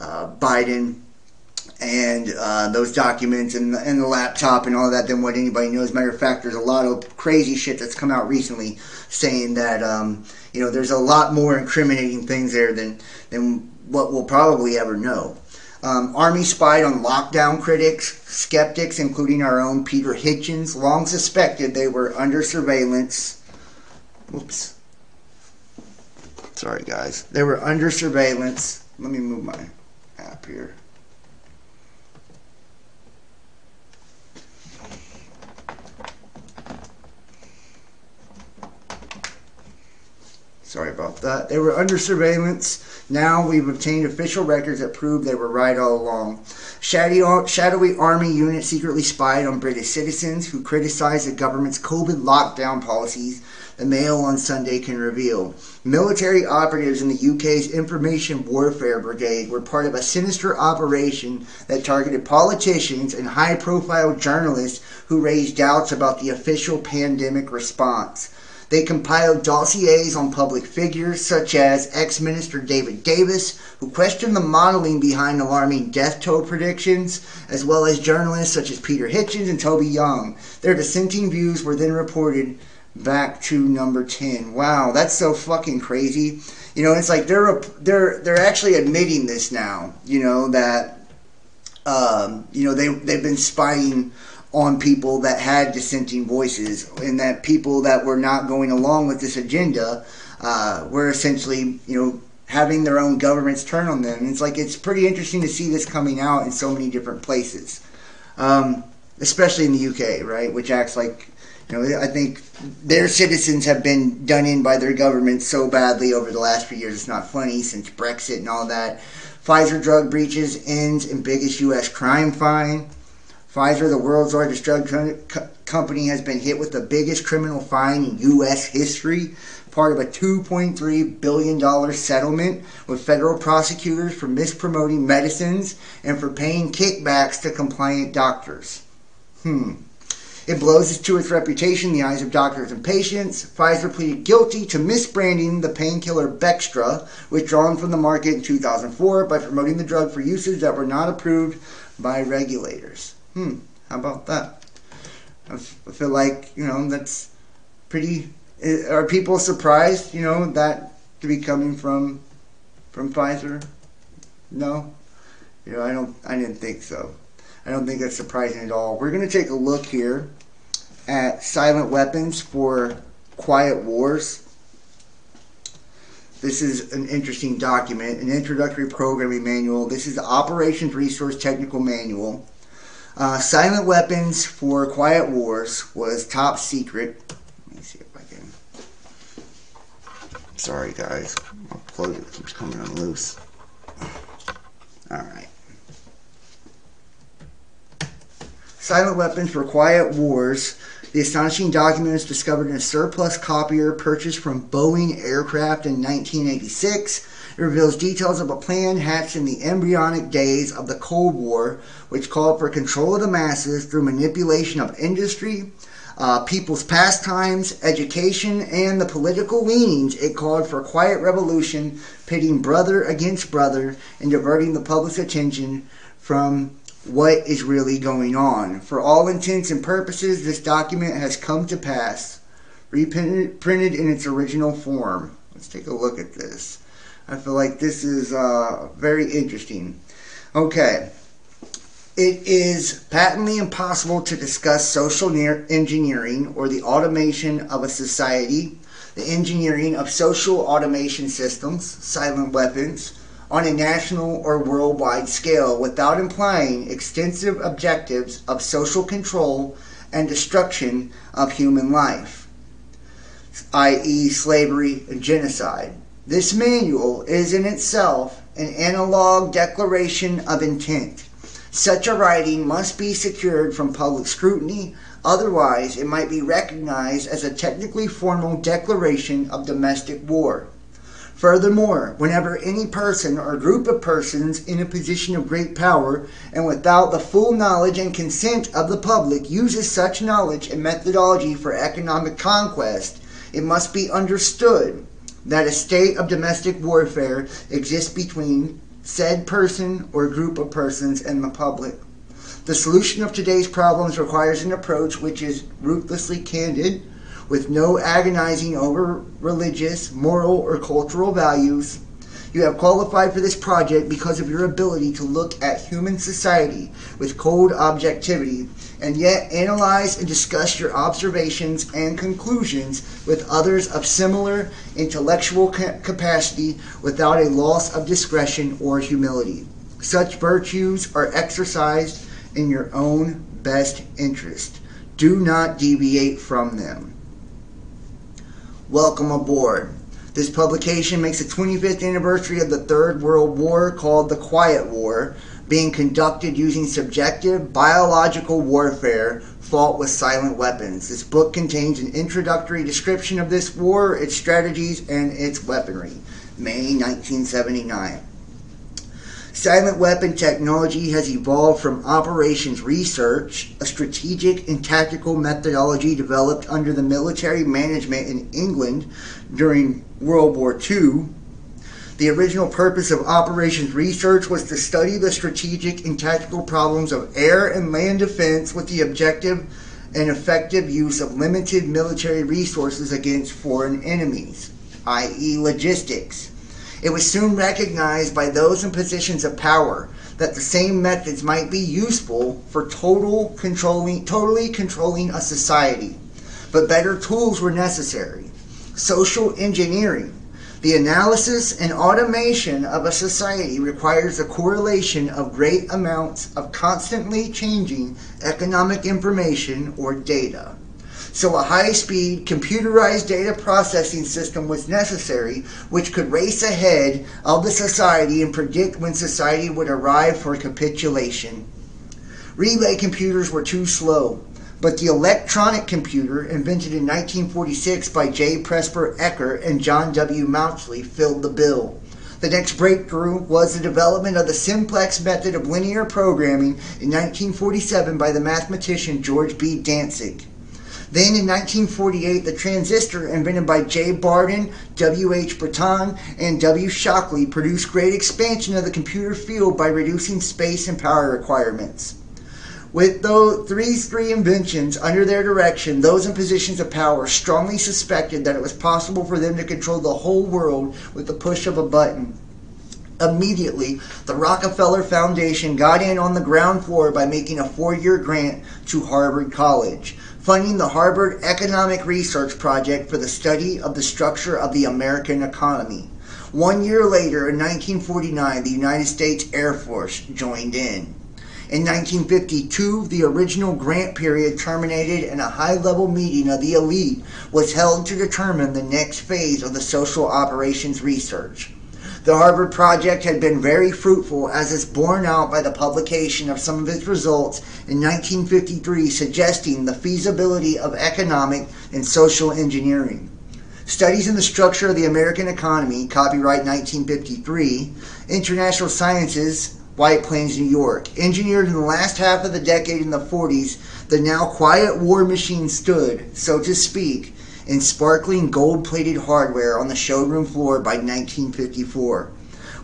Biden and those documents and the laptop and all that than what anybody knows. Matter of fact, there's a lot of crazy shit that's come out recently saying that, you know, there's a lot more incriminating things there than what we'll probably ever know. Army spied on lockdown critics. Skeptics, including our own Peter Hitchens, long suspected they were under surveillance. Whoops. Sorry, guys. They were under surveillance. Let me move my app here. Sorry about that. They were under surveillance. Now we've obtained official records that prove they were right all along. Shadowy army units secretly spied on British citizens who criticized the government's COVID lockdown policies, the Mail on Sunday can reveal. Military operatives in the UK's Information Warfare Brigade were part of a sinister operation that targeted politicians and high-profile journalists who raised doubts about the official pandemic response. They compiled dossiers on public figures, such as ex-minister David Davis, who questioned the modeling behind alarming death toll predictions, as well as journalists such as Peter Hitchens and Toby Young. Their dissenting views were then reported back to number 10. Wow, that's so fucking crazy. You know, it's like they're actually admitting this now, you know, that, you know, they've been spying on people that had dissenting voices, and that people that were not going along with this agenda were essentially, you know, having their own governments turn on them. And it's like, it's pretty interesting to see this coming out in so many different places, especially in the UK, right, which acts like, you know, I think their citizens have been done in by their government so badly over the last few years. It's not funny, since Brexit and all that. Pfizer drug breaches ends in biggest U.S. crime fine. Pfizer, the world's largest drug company, has been hit with the biggest criminal fine in U.S. history, part of a $2.3 billion settlement with federal prosecutors for mispromoting medicines and for paying kickbacks to compliant doctors. It blows to its reputation in the eyes of doctors and patients. Pfizer pleaded guilty to misbranding the painkiller Bextra, withdrawn from the market in 2004, by promoting the drug for uses that were not approved by regulators. How about that? I feel like, you know, that's pretty... Are people surprised, you know, that to be coming from Pfizer? No? You know, I didn't think so. I don't think that's surprising at all. We're going to take a look here at silent weapons for quiet wars. This is an interesting document, an introductory programming manual. This is the Operations Resource Technical Manual. Silent weapons for quiet wars was top secret. Let me see if I can. Sorry, guys. I'll close it. It keeps coming loose. All right. Silent weapons for quiet wars. The astonishing document was discovered in a surplus copier purchased from Boeing Aircraft in 1986. It reveals details of a plan hatched in the embryonic days of the Cold War, which called for control of the masses through manipulation of industry, people's pastimes, education, and the political leanings. It called for quiet revolution, pitting brother against brother and diverting the public's attention from what is really going on. For all intents and purposes, this document has come to pass, reprinted in its original form. Let's take a look at this. I feel like this is very interesting. Okay. It is patently impossible to discuss social engineering or the automation of a society, the engineering of social automation systems, silent weapons, on a national or worldwide scale without implying extensive objectives of social control and destruction of human life, i.e. slavery and genocide. This manual is in itself an analog declaration of intent. Such a writing must be secured from public scrutiny, otherwise it might be recognized as a technically formal declaration of domestic war. Furthermore, whenever any person or group of persons in a position of great power and without the full knowledge and consent of the public uses such knowledge and methodology for economic conquest, it must be understood that a state of domestic warfare exists between said person or group of persons and the public. The solution of today's problems requires an approach which is ruthlessly candid, with no agonizing over religious, moral, or cultural values. You have qualified for this project because of your ability to look at human society with cold objectivity, and yet analyze and discuss your observations and conclusions with others of similar intellectual capacity without a loss of discretion or humility. Such virtues are exercised in your own best interest. Do not deviate from them. Welcome aboard. This publication makes the 25th anniversary of the Third World War, called the Quiet War, being conducted using subjective biological warfare fought with silent weapons. This book contains an introductory description of this war, its strategies, and its weaponry. May 1979. Silent weapon technology has evolved from operations research, a strategic and tactical methodology developed under the military management in England during World War II. The original purpose of operations research was to study the strategic and tactical problems of air and land defense with the objective and effective use of limited military resources against foreign enemies, i.e. logistics. It was soon recognized by those in positions of power that the same methods might be useful for totally controlling a society, but better tools were necessary. Social engineering, the analysis and automation of a society, requires a correlation of great amounts of constantly changing economic information or data. So a high-speed, computerized data processing system was necessary, which could race ahead of the society and predict when society would arrive for capitulation. Relay computers were too slow, but the electronic computer, invented in 1946 by J. Presper Ecker and John W. Mouchley, filled the bill. The next breakthrough was the development of the simplex method of linear programming in 1947 by the mathematician George B. Danzig. Then in 1948, the transistor, invented by J. Barden, W. H. Bertin, and W. Shockley, produced great expansion of the computer field by reducing space and power requirements. With these three inventions under their direction, those in positions of power strongly suspected that it was possible for them to control the whole world with the push of a button. Immediately, the Rockefeller Foundation got in on the ground floor by making a 4-year grant to Harvard College, funding the Harvard Economic Research Project for the study of the structure of the American economy. 1 year later, in 1949, the United States Air Force joined in. In 1952, the original grant period terminated and a high-level meeting of the elite was held to determine the next phase of the social operations research. The Harvard Project had been very fruitful, as is borne out by the publication of some of its results in 1953 suggesting the feasibility of economic and social engineering. Studies in the Structure of the American Economy, copyright 1953, International Sciences, White Plains, New York. Engineered in the last half of the decade in the 40s, the now quiet war machine stood, so to speak, in sparkling gold-plated hardware on the showroom floor by 1954.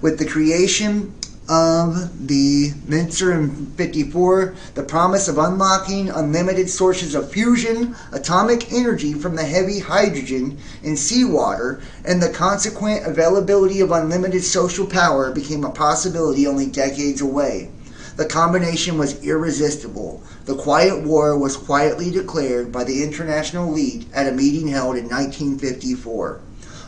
With the creation of the Mincer in 54, the promise of unlocking unlimited sources of fusion, atomic energy from the heavy hydrogen and seawater, and the consequent availability of unlimited social power became a possibility only decades away. The combination was irresistible. The Quiet War was quietly declared by the International League at a meeting held in 1954.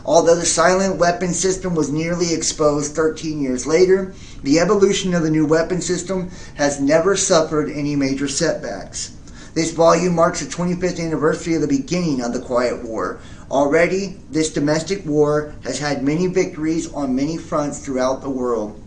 Although the silent weapon system was nearly exposed 13 years later, the evolution of the new weapon system has never suffered any major setbacks. This volume marks the 25th anniversary of the beginning of the Quiet War. Already, this domestic war has had many victories on many fronts throughout the world.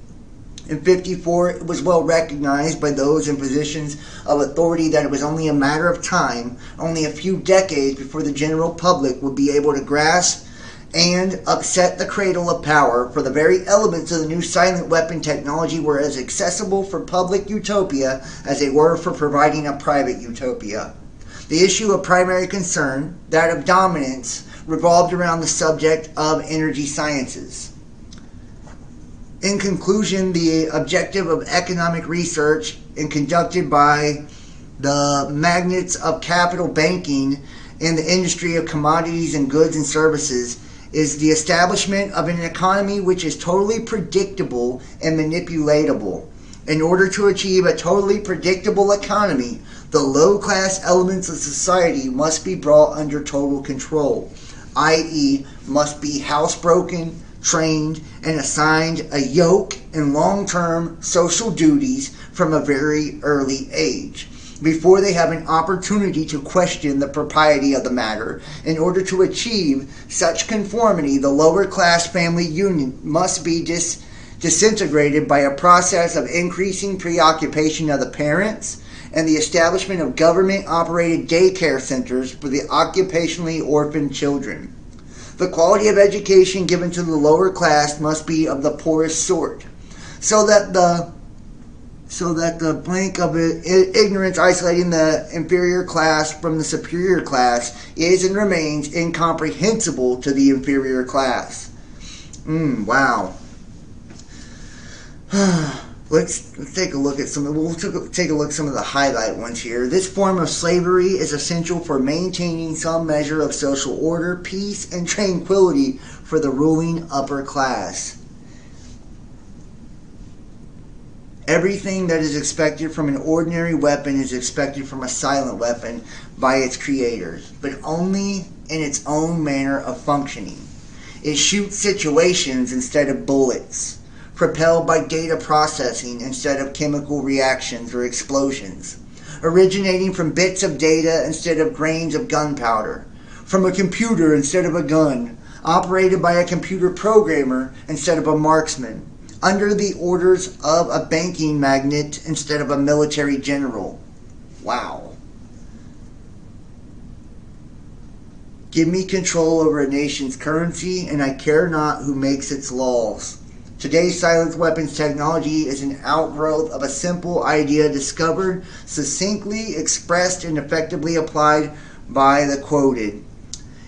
In 54, it was well recognized by those in positions of authority that it was only a matter of time, only a few decades before the general public would be able to grasp and upset the cradle of power, for the very elements of the new silent weapon technology were as accessible for public utopia as they were for providing a private utopia. The issue of primary concern, that of dominance, revolved around the subject of energy sciences. In conclusion, the objective of economic research and conducted by the magnates of capital banking and the industry of commodities and goods and services is the establishment of an economy which is totally predictable and manipulatable. In order to achieve a totally predictable economy, the low-class elements of society must be brought under total control, i.e., must be housebroken, trained, and assigned a yoke and long-term social duties from a very early age, before they have an opportunity to question the propriety of the matter. In order to achieve such conformity, the lower-class family union must be disintegrated by a process of increasing preoccupation of the parents and the establishment of government-operated daycare centers for the occupationally orphaned children. The quality of education given to the lower class must be of the poorest sort, so that the blank of ignorance isolating the inferior class from the superior class is and remains incomprehensible to the inferior class. Wow. Let's take a look at some. We'll take a look at some of the highlight ones here. This form of slavery is essential for maintaining some measure of social order, peace, and tranquility for the ruling upper class. Everything that is expected from an ordinary weapon is expected from a silent weapon by its creators, but only in its own manner of functioning. It shoots situations instead of bullets, propelled by data processing instead of chemical reactions or explosions, originating from bits of data instead of grains of gunpowder, from a computer instead of a gun, operated by a computer programmer instead of a marksman, under the orders of a banking magnate instead of a military general. Wow. Give me control over a nation's currency, and I care not who makes its laws. Today's silent weapons technology is an outgrowth of a simple idea discovered, succinctly expressed, and effectively applied by the quoted.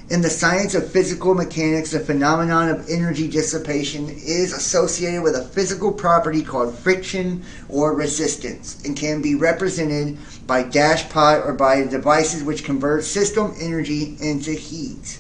In the science of physical mechanics, the phenomenon of energy dissipation is associated with a physical property called friction or resistance, and can be represented by dashpot or by devices which convert system energy into heat.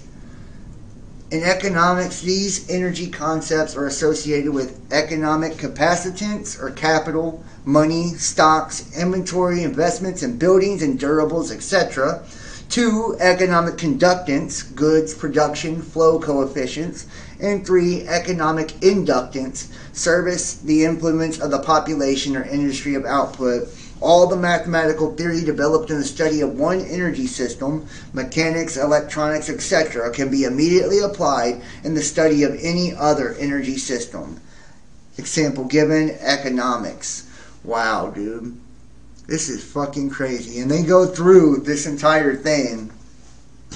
In economics, these energy concepts are associated with economic capacitance or capital, money, stocks, inventory, investments in buildings and durables, etc. 2. Economic conductance, goods, production, flow coefficients. And 3. Economic inductance, service, the influence of the population or industry of output. All the mathematical theory developed in the study of one energy system, mechanics, electronics, etc., can be immediately applied in the study of any other energy system. Example given, economics. Wow, dude. This is fucking crazy. And they go through this entire thing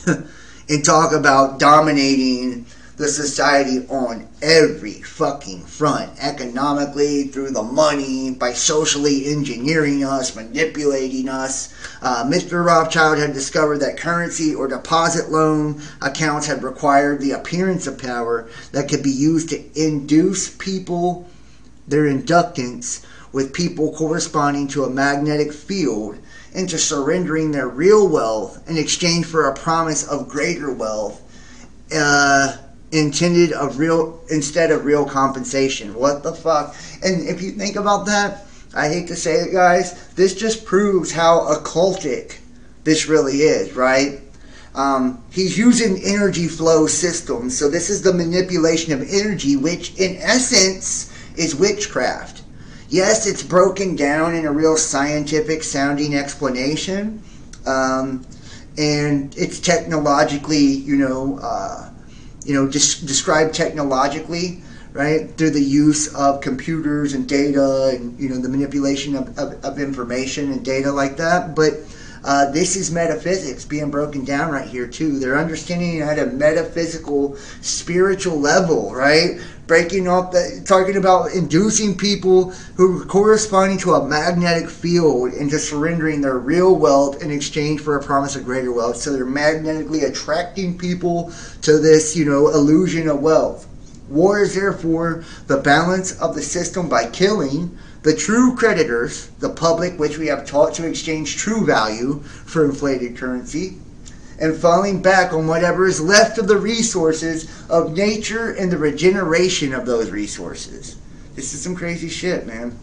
and talk about dominating the society on every fucking front. Economically, through the money, by socially engineering us, manipulating us. Mr. Rothschild had discovered that currency or deposit loan accounts had required the appearance of power that could be used to induce people, their inductance, with people corresponding to a magnetic field, into surrendering their real wealth in exchange for a promise of greater wealth instead of real compensation. What the fuck? And if you think about that, I hate to say it, guys, this just proves how occultic this really is, right? He's using energy flow systems. So this is the manipulation of energy, which in essence is witchcraft. Yes, it's broken down in a real scientific sounding explanation. And it's technologically, described technologically, right? Through the use of computers and data and, the manipulation of information and data like that. But this is metaphysics being broken down right here too. They're understanding at a metaphysical, spiritual level, right? Breaking off the, talking about inducing people who are corresponding to a magnetic field into surrendering their real wealth in exchange for a promise of greater wealth. So they're magnetically attracting people to this, illusion of wealth. War is therefore the balance of the system by killing the true creditors, the public, which we have taught to exchange true value for inflated currency, and falling back on whatever is left of the resources of nature and the regeneration of those resources. This is some crazy shit, man.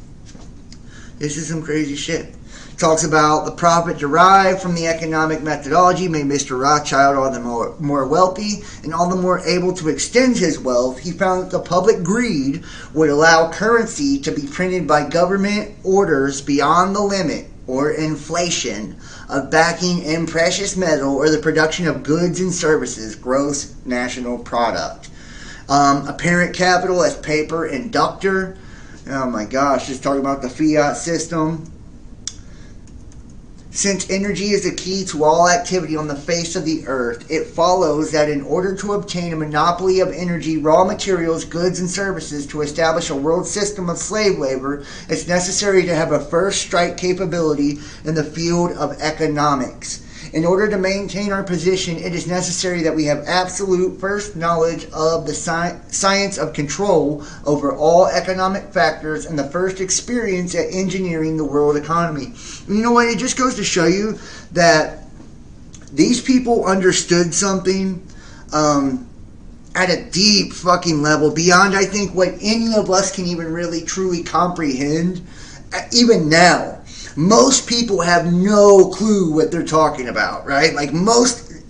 This is some crazy shit. Talks about the profit derived from the economic methodology made Mr. Rothschild all the more wealthy and all the more able to extend his wealth. He found that the public greed would allow currency to be printed by government orders beyond the limit or inflation of backing in precious metal or the production of goods and services, gross national product. Apparent capital as paper and ductor. Oh my gosh, just talking about the fiat system. Since energy is the key to all activity on the face of the earth, it follows that in order to obtain a monopoly of energy, raw materials, goods, and services to establish a world system of slave labor, it's necessary to have a first strike capability in the field of economics. In order to maintain our position, it is necessary that we have absolute first knowledge of the science of control over all economic factors and the first experience at engineering the world economy. And you know what? It just goes to show you that these people understood something at a deep fucking level beyond, I think, what any of us can even really truly comprehend, even now. Most people have no clue what they're talking about, right? Like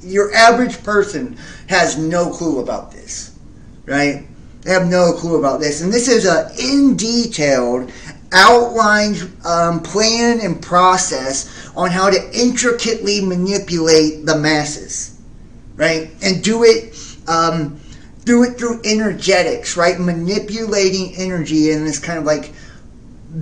your average person has no clue about this, right? They have no clue about this. And this is a in-detailed, outlined plan and process on how to intricately manipulate the masses, right? And do it through energetics, right? Manipulating energy in this kind of like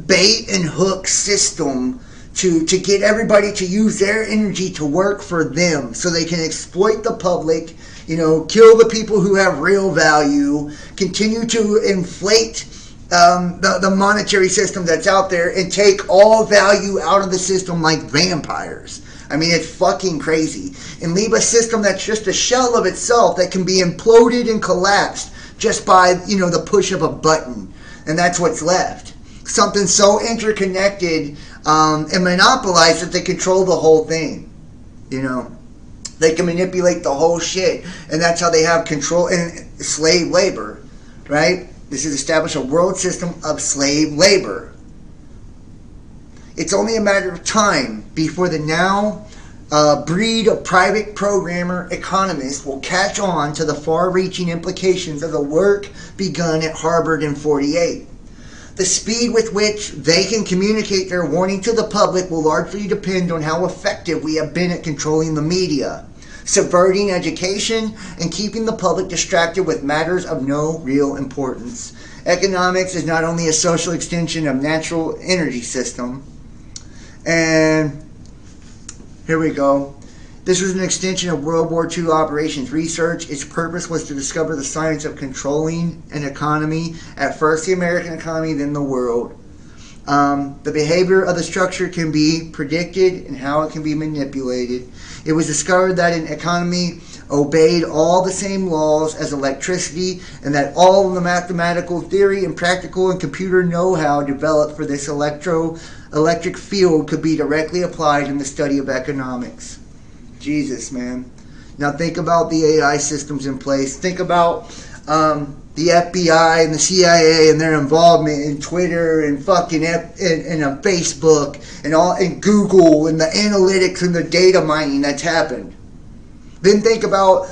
bait and hook system to get everybody to use their energy to work for them so they can exploit the public, kill the people who have real value, continue to inflate the monetary system that's out there and take all value out of the system like vampires. I mean, it's fucking crazy. And leave a system that's just a shell of itself that can be imploded and collapsed just by, the push of a button. And that's what's left. Something so interconnected and monopolized that they control the whole thing. They can manipulate the whole shit, and that's how they have control. And slave labor, right? This is establish a world system of slave labor. It's only a matter of time before the now breed of private programmer economists will catch on to the far-reaching implications of the work begun at Harvard in '48. The speed with which they can communicate their warning to the public will largely depend on how effective we have been at controlling the media, subverting education, and keeping the public distracted with matters of no real importance. Economics is not only a social extension of natural energy system. And here we go. This was an extension of World War II operations research. Its purpose was to discover the science of controlling an economy, at first the American economy, then the world. The behavior of the structure can be predicted and how it can be manipulated. It was discovered that an economy obeyed all the same laws as electricity and that all of the mathematical theory and practical and computer know-how developed for this electric field could be directly applied in the study of economics. Jesus, man. Now think about the AI systems in place. Think about the FBI and the CIA and their involvement in Twitter and fucking and Facebook and all, and Google and the analytics and the data mining that's happened. Then think about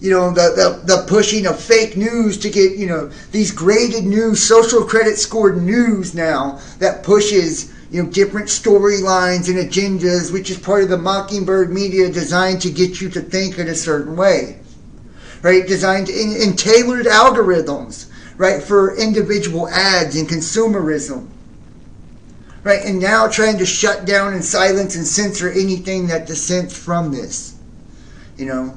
the pushing of fake news to get, you know, these graded news, social credit scored news now that pushes, you know, different storylines and agendas, which is part of the Mockingbird media, designed to get you to think in a certain way, right? Designed in tailored algorithms, right, for individual ads and consumerism, right? And now trying to shut down and silence and censor anything that dissents from this, you know?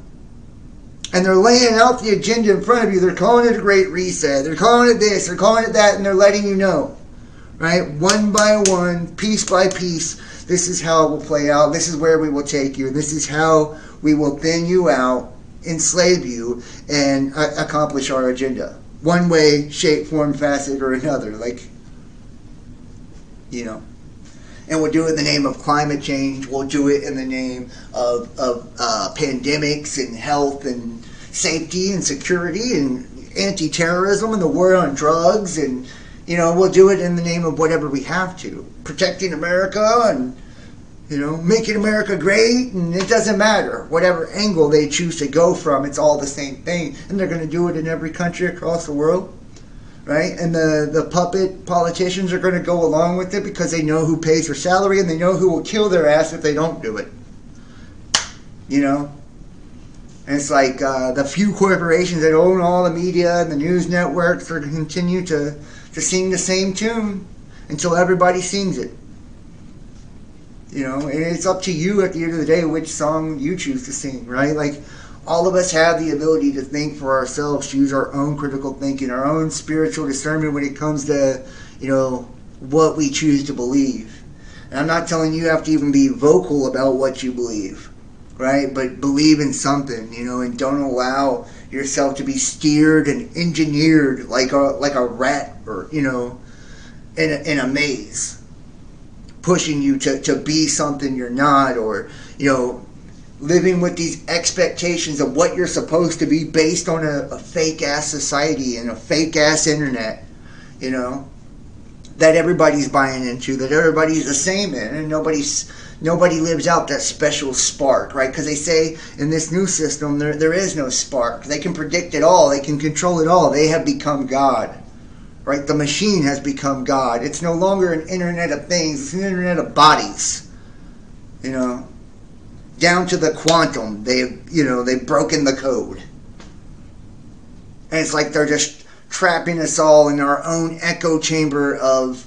And they're laying out the agenda in front of you. They're calling it a great reset. They're calling it this. They're calling it that. And they're letting you know, right? One by one, piece by piece, this is how it will play out. This is where we will take you. This is how we will thin you out, enslave you, and accomplish our agenda. One way, shape, form, facet, or another. Like, you know. And we'll do it in the name of climate change. We'll do it in the name of pandemics and health and safety and security and anti-terrorism and the war on drugs. And, you know, we'll do it in the name of whatever we have to. Protecting America and, you know, making America great. And it doesn't matter. Whatever angle they choose to go from, it's all the same thing. And they're going to do it in every country across the world. Right? And the puppet politicians are going to go along with it because they know who pays their salary and they know who will kill their ass if they don't do it. You know? And it's like the few corporations that own all the media and the news networks are going to continue to sing the same tune until everybody sings it. You know? And it's up to you at the end of the day which song you choose to sing, right? Like, all of us have the ability to think for ourselves, to use our own critical thinking, our own spiritual discernment when it comes to, you know, what we choose to believe. And I'm not telling you have to even be vocal about what you believe, right? But believe in something, you know, and don't allow yourself to be steered and engineered like a rat, or, you know, in a maze, pushing you to be something you're not, or, you know, living with these expectations of what you're supposed to be based on a fake-ass society and a fake-ass internet, you know, that everybody's buying into, that everybody's the same in, and nobody lives out that special spark, right? Because they say in this new system there is no spark. They can predict it all. They can control it all. They have become God, right? The machine has become God. It's no longer an internet of things. It's an internet of bodies, you know. Down to the quantum, they've broken the code. And it's like they're just trapping us all in our own echo chamber of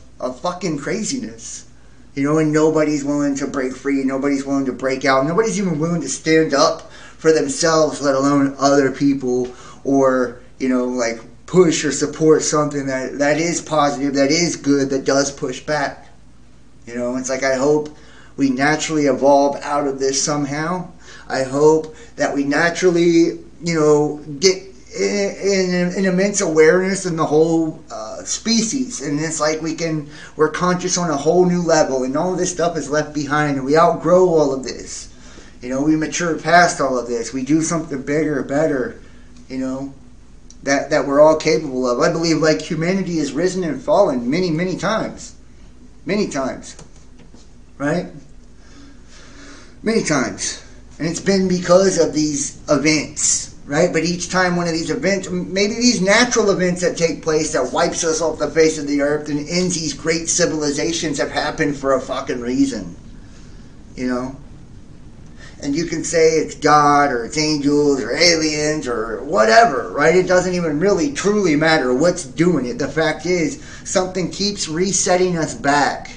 fucking craziness. You know, and nobody's willing to break free. Nobody's willing to break out. Nobody's even willing to stand up for themselves, let alone other people, or, you know, like push or support something that is positive, that is good, that does push back. You know, it's like I hope we naturally evolve out of this somehow. I hope that we naturally, you know, get an immense awareness in the whole species. And it's like we're conscious on a whole new level. And all of this stuff is left behind. And we outgrow all of this. You know, we mature past all of this. We do something bigger, better, you know, that we're all capable of. I believe, like, humanity has risen and fallen many, many times. Many times. Right? Many times. And it's been because of these events, right? But each time one of these events, maybe these natural events that take place that wipes us off the face of the earth and ends these great civilizations, have happened for a fucking reason, you know? And you can say it's God or it's angels or aliens or whatever, right? It doesn't even really truly matter what's doing it. The fact is, something keeps resetting us back.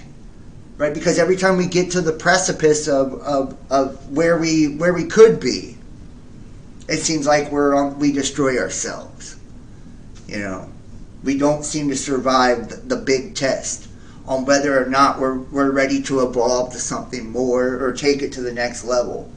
Right, because every time we get to the precipice of where we could be, it seems like we destroy ourselves. You know, we don't seem to survive the big test on whether or not we're ready to evolve to something more or take it to the next level.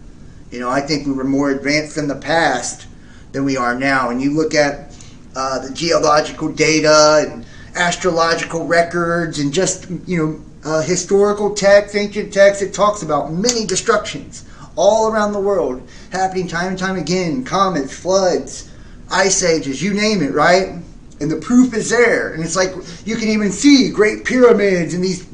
You know, I think we were more advanced in the past than we are now. And you look at the geological data and astrological records and just, you know, historical texts, ancient texts, it talks about many destructions all around the world happening time and time again. Comets, floods, ice ages, you name it, right? And the proof is there. And it's like you can even see great pyramids and these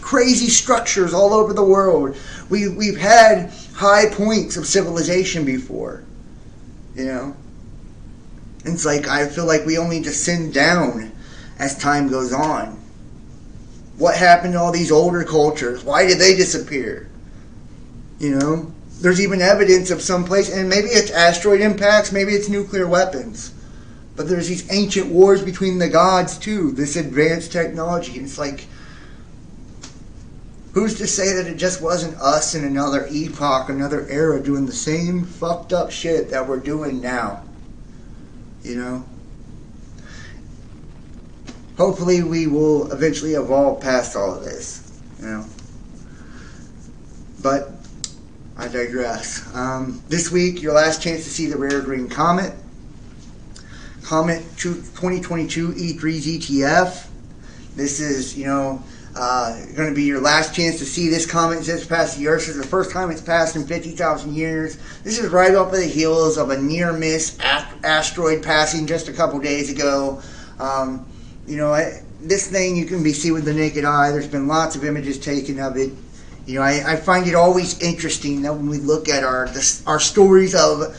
crazy structures all over the world. We've had high points of civilization before, you know? It's like I feel like we only descend down as time goes on. What happened to all these older cultures? Why did they disappear? You know? There's even evidence of some place, and maybe it's asteroid impacts, maybe it's nuclear weapons. But there's these ancient wars between the gods too, this advanced technology. And it's like, who's to say that it just wasn't us in another epoch, another era, doing the same fucked up shit that we're doing now? You know? Hopefully we will eventually evolve past all of this, you know? But I digress. This week, your last chance to see the rare green comet. Comet 2022 E3 ZTF. This is, you know, going to be your last chance to see this comet. It's just past the Earth. This is the first time it's passed in 50,000 years. This is right off of the heels of a near-miss asteroid passing just a couple days ago. You know, this thing you can see with the naked eye. There's been lots of images taken of it. You know, I find it always interesting that when we look at our stories of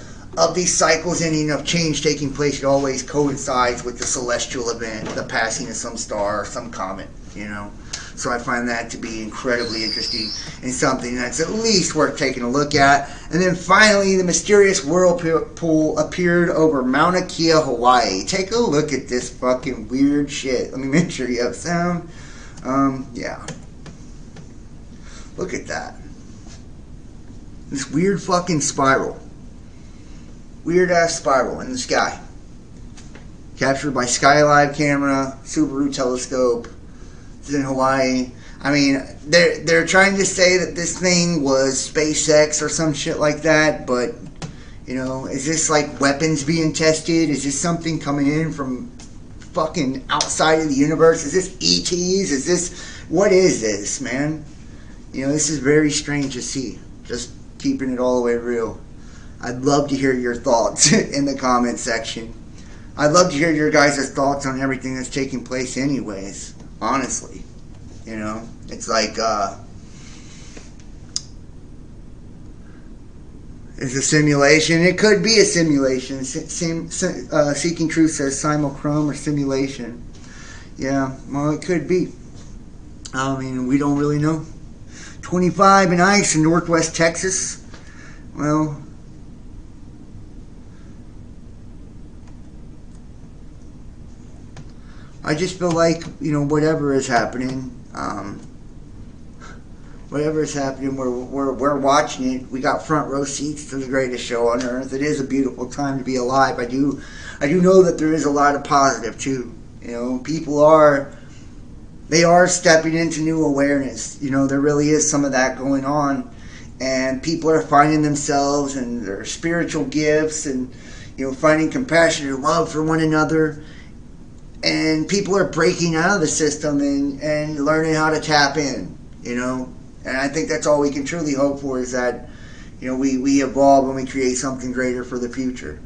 these cycles ending of change taking place, it always coincides with the celestial event, the passing of some star or some comet, you know. So I find that to be incredibly interesting and something that's at least worth taking a look at. And then finally, the mysterious whirlpool appeared over Mauna Kea, Hawaii. Take a look at this fucking weird shit. Let me make sure you have sound. Yeah. Look at that. This weird fucking spiral. Weird ass spiral in the sky. Captured by Skylive camera, Subaru telescope. It's in Hawaii. I mean, they're trying to say that this thing was SpaceX or some shit like that, but, you know, is this like weapons being tested? Is this something coming in from fucking outside of the universe? Is this ETs? Is this, what is this, man? You know, this is very strange to see. Just keeping it all the way real. I'd love to hear your thoughts in the comment section. I'd love to hear your guys' thoughts on everything that's taking place anyways. Honestly. You know? It's like, it's a simulation. It could be a simulation. Seeking Truth says simulacrum or simulation. Yeah, well, it could be. I mean, we don't really know. 25 and ice in northwest Texas. Well, I just feel like, you know, whatever is happening, we're watching it. We got front row seats to the greatest show on earth. It is a beautiful time to be alive. I do know that there is a lot of positive too. You know, people are. They are stepping into new awareness. You know, there really is some of that going on. And people are finding themselves and their spiritual gifts and, you know, finding compassion and love for one another. And people are breaking out of the system and learning how to tap in, you know. And I think that's all we can truly hope for is that, you know, we evolve and we create something greater for the future.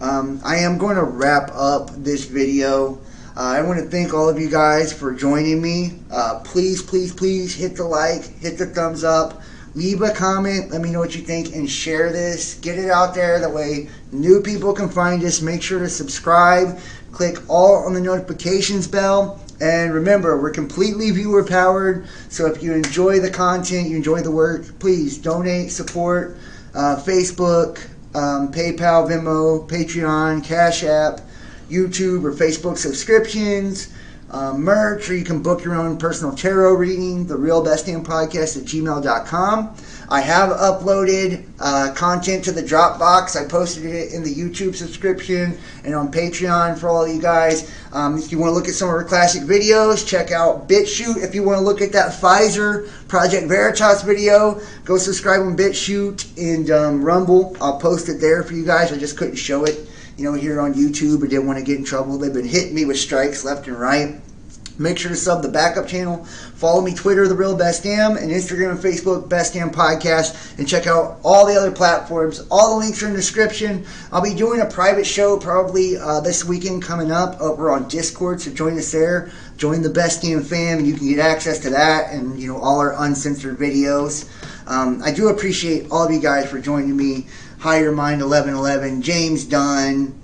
I am going to wrap up this video. I want to thank all of you guys for joining me. Please, please, please hit the like, hit the thumbs up, leave a comment, let me know what you think, and share this. Get it out there. That way new people can find us. Make sure to subscribe. Click all on the notifications bell. And remember, we're completely viewer powered. So if you enjoy the content, you enjoy the work, please donate, support, Facebook, PayPal, Venmo, Patreon, Cash App, YouTube or Facebook subscriptions, merch, or you can book your own personal tarot reading, therealbestdampodcast@gmail.com. I have uploaded content to the Dropbox. I posted it in the YouTube subscription and on Patreon for all of you guys. If you want to look at some of our classic videos, check out BitChute. If you want to look at that Pfizer Project Veritas video, go subscribe on BitChute and Rumble. I'll post it there for you guys. I just couldn't show it, you know, here on YouTube. I didn't want to get in trouble. They've been hitting me with strikes left and right. Make sure to sub the backup channel. Follow me Twitter, The Real Best Damn, and Instagram and Facebook, Best Damn Podcast. And check out all the other platforms. All the links are in the description. I'll be doing a private show probably this weekend coming up over on Discord, so join us there. Join the Best Damn fam, and you can get access to that and, you know, all our uncensored videos. I do appreciate all of you guys for joining me. Higher Mind 1111, James Dunn,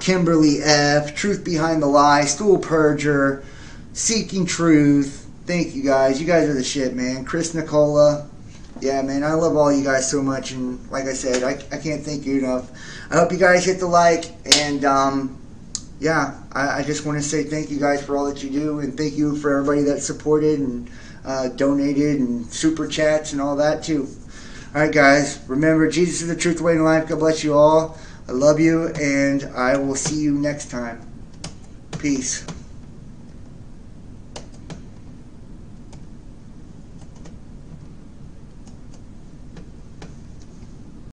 Kimberly F, Truth Behind the Lie, Stool Purger, Seeking Truth. Thank you guys. You guys are the shit, man. Chris Nicola. Yeah, man, I love all you guys so much. And like I said, I can't thank you enough. I hope you guys hit the like. And yeah, I just want to say thank you guys for all that you do. And thank you for everybody that supported and donated and super chats and all that too. All right, guys, remember, Jesus is the truth, the way, and life. God bless you all. I love you, and I will see you next time. Peace.